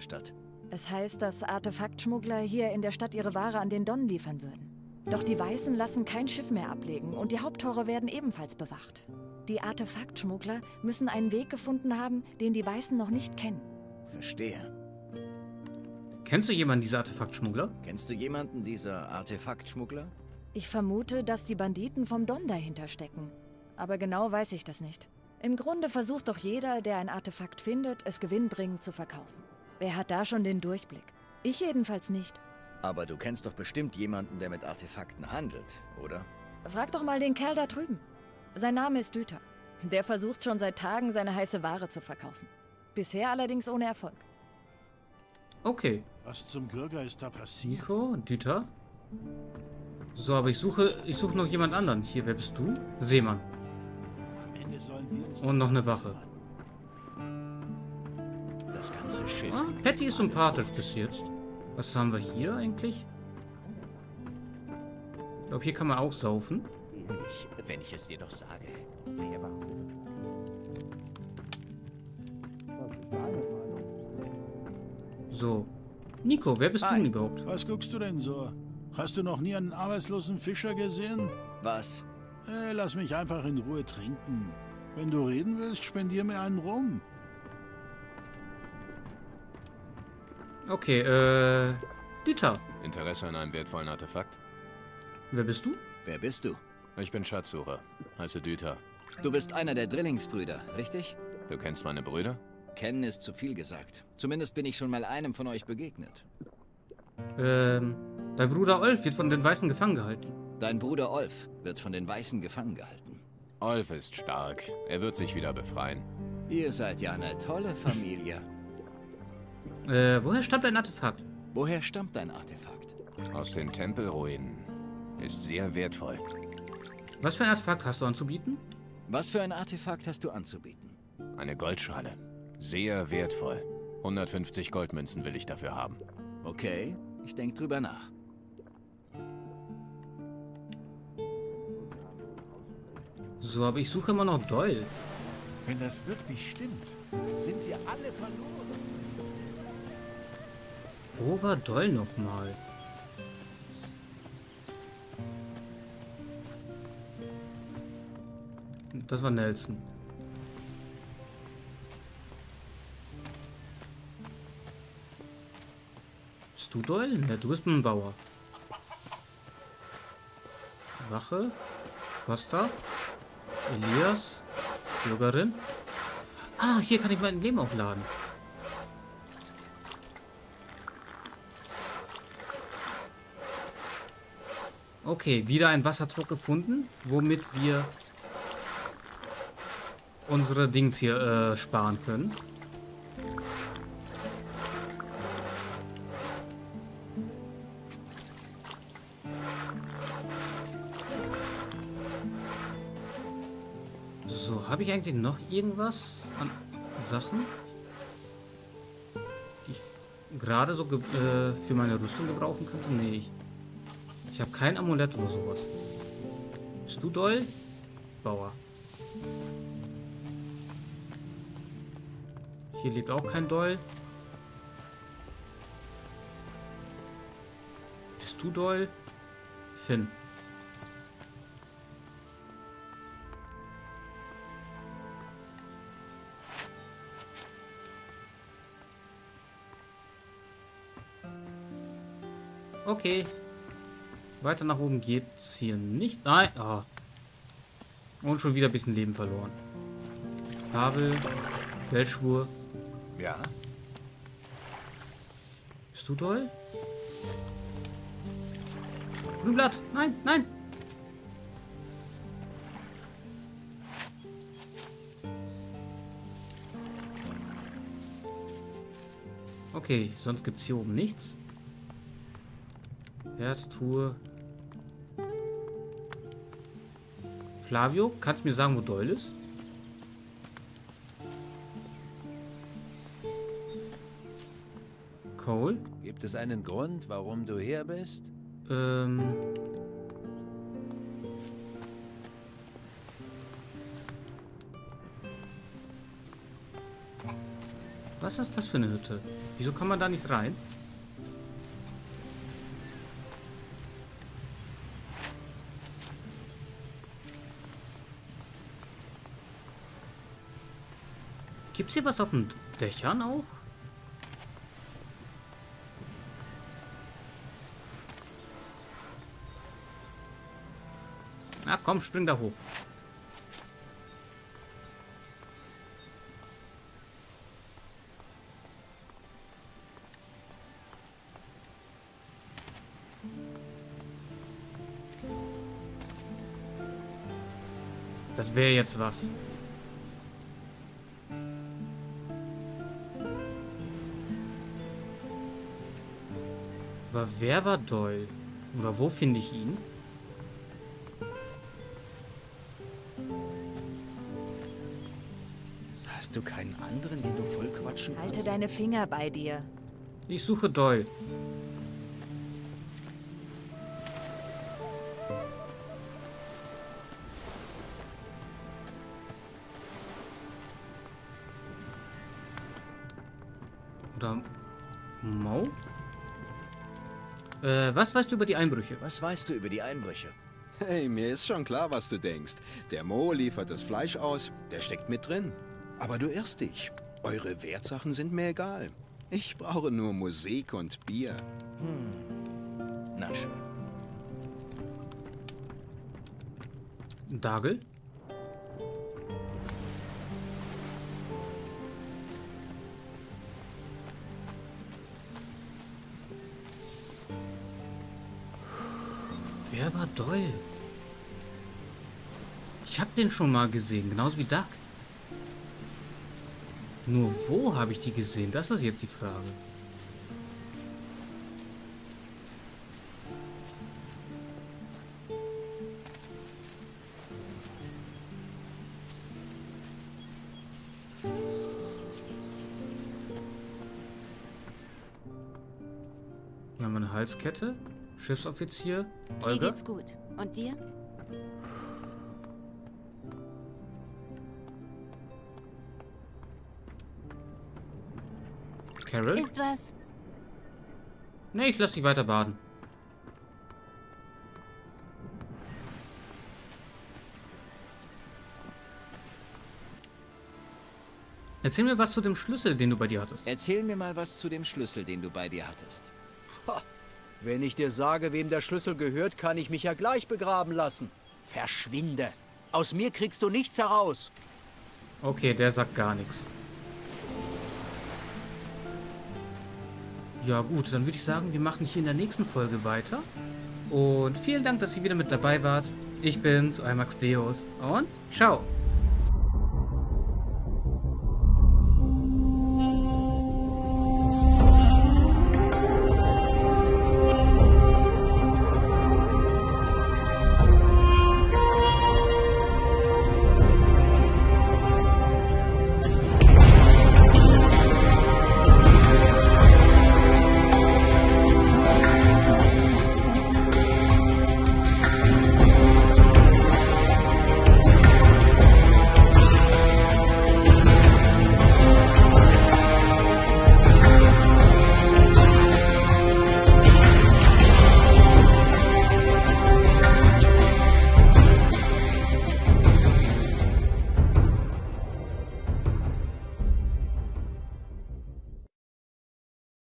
Stadt? Es heißt, dass Artefaktschmuggler hier in der Stadt ihre Ware an den Don liefern würden. Doch die Weißen lassen kein Schiff mehr ablegen und die Haupttore werden ebenfalls bewacht. Die Artefaktschmuggler müssen einen Weg gefunden haben, den die Weißen noch nicht kennen. Verstehe. Kennst du jemanden dieser Artefaktschmuggler? Ich vermute, dass die Banditen vom Don dahinter stecken. Aber genau weiß ich das nicht. Im Grunde versucht doch jeder, der ein Artefakt findet, es gewinnbringend zu verkaufen. Wer hat da schon den Durchblick? Ich jedenfalls nicht. Aber du kennst doch bestimmt jemanden, der mit Artefakten handelt, oder? Frag doch mal den Kerl da drüben. Sein Name ist Düter. Der versucht schon seit Tagen, seine heiße Ware zu verkaufen. Bisher allerdings ohne Erfolg. Okay. Was zum Gürger ist da passiert? Nico und Düter? So, aber ich suche noch jemand anderen. Hier, wer bist du? Seemann. Und noch eine Wache. Das ganze Schiff. Ah, Patty ist sympathisch bis jetzt. Was haben wir hier eigentlich? Ich glaube, hier kann man auch saufen. Wenn ich es dir doch sage. So. Nico, wer bist du denn überhaupt? Was guckst du denn so? Hast du noch nie einen arbeitslosen Fischer gesehen? Was? Hey, lass mich einfach in Ruhe trinken. Wenn du reden willst, spendier mir einen Rum. Okay, Dieter. Interesse an einem wertvollen Artefakt? Wer bist du? Ich bin Schatzsucher. Heiße Düter. Du bist einer der Drillingsbrüder, richtig? Du kennst meine Brüder? Kennen ist zu viel gesagt. Zumindest bin ich schon mal einem von euch begegnet. Dein Bruder Olf wird von den Weißen gefangen gehalten. Olf ist stark. Er wird sich wieder befreien. Ihr seid ja eine tolle Familie. Woher stammt dein Artefakt? Aus den Tempelruinen. Ist sehr wertvoll. Was für ein Artefakt hast du anzubieten? Eine Goldschale. Sehr wertvoll. 150 Goldmünzen will ich dafür haben. Okay, ich denke drüber nach. So, aber ich suche immer noch Doyle. Wenn das wirklich stimmt, sind wir alle verloren. Wo war Doyle nochmal? Das war Nelson. Bist du Doyle? Ja, du bist ein Bauer. Wache. Costa. Elias. Bürgerin. Ah, hier kann ich mein Leben aufladen. Okay, wieder ein Wassertruck gefunden, womit wir unsere Dings hier sparen können. So, habe ich eigentlich noch irgendwas an Sachen, die ich gerade so für meine Rüstung gebrauchen könnte? Nee, ich habe kein Amulett oder sowas. Bist du Doyle? Bauer. Hier lebt auch kein Doyle. Bist du Doyle? Finn. Okay. Weiter nach oben geht's hier nicht. Nein. Ah. Und schon wieder ein bisschen Leben verloren. Pavel. Weltschwur. Ja. Bist du Doyle? Grünblatt. Nein, nein. Okay, sonst gibt es hier oben nichts. Herztruhe. Flavio, kannst du mir sagen, wo Doyle ist? Cole? Gibt es einen Grund, warum du hier bist? Was ist das für eine Hütte? Wieso kann man da nicht rein? Gibt's hier was auf den Dächern auch? Na komm, spring da hoch. Das wäre jetzt was. Aber wer war Doyle? Oder wo finde ich ihn? Hast du keinen anderen, den du voll quatschen kannst? Halte deine Finger bei dir. Ich suche Doyle. Mo? Was weißt du über die Einbrüche? Hey, mir ist schon klar, was du denkst. Der Mo liefert das Fleisch aus, der steckt mit drin. Aber du irrst dich. Eure Wertsachen sind mir egal. Ich brauche nur Musik und Bier. Hm. Na schön. Dagel? Wer war Doyle? Ich habe den schon mal gesehen, genauso wie Duck. Nur wo habe ich die gesehen? Das ist jetzt die Frage. Hier haben wir eine Halskette. Schiffsoffizier. Mir geht's gut. Und dir? Carol? Ist was? Nee, ich lass dich weiter baden. Erzähl mir was zu dem Schlüssel, den du bei dir hattest. Ha. Wenn ich dir sage, wem der Schlüssel gehört, kann ich mich ja gleich begraben lassen. Verschwinde. Aus mir kriegst du nichts heraus. Okay, der sagt gar nichts. Ja gut, dann würde ich sagen, wir machen hier in der nächsten Folge weiter. Und vielen Dank, dass ihr wieder mit dabei wart. Ich bin's, euer Max Deus. Und ciao.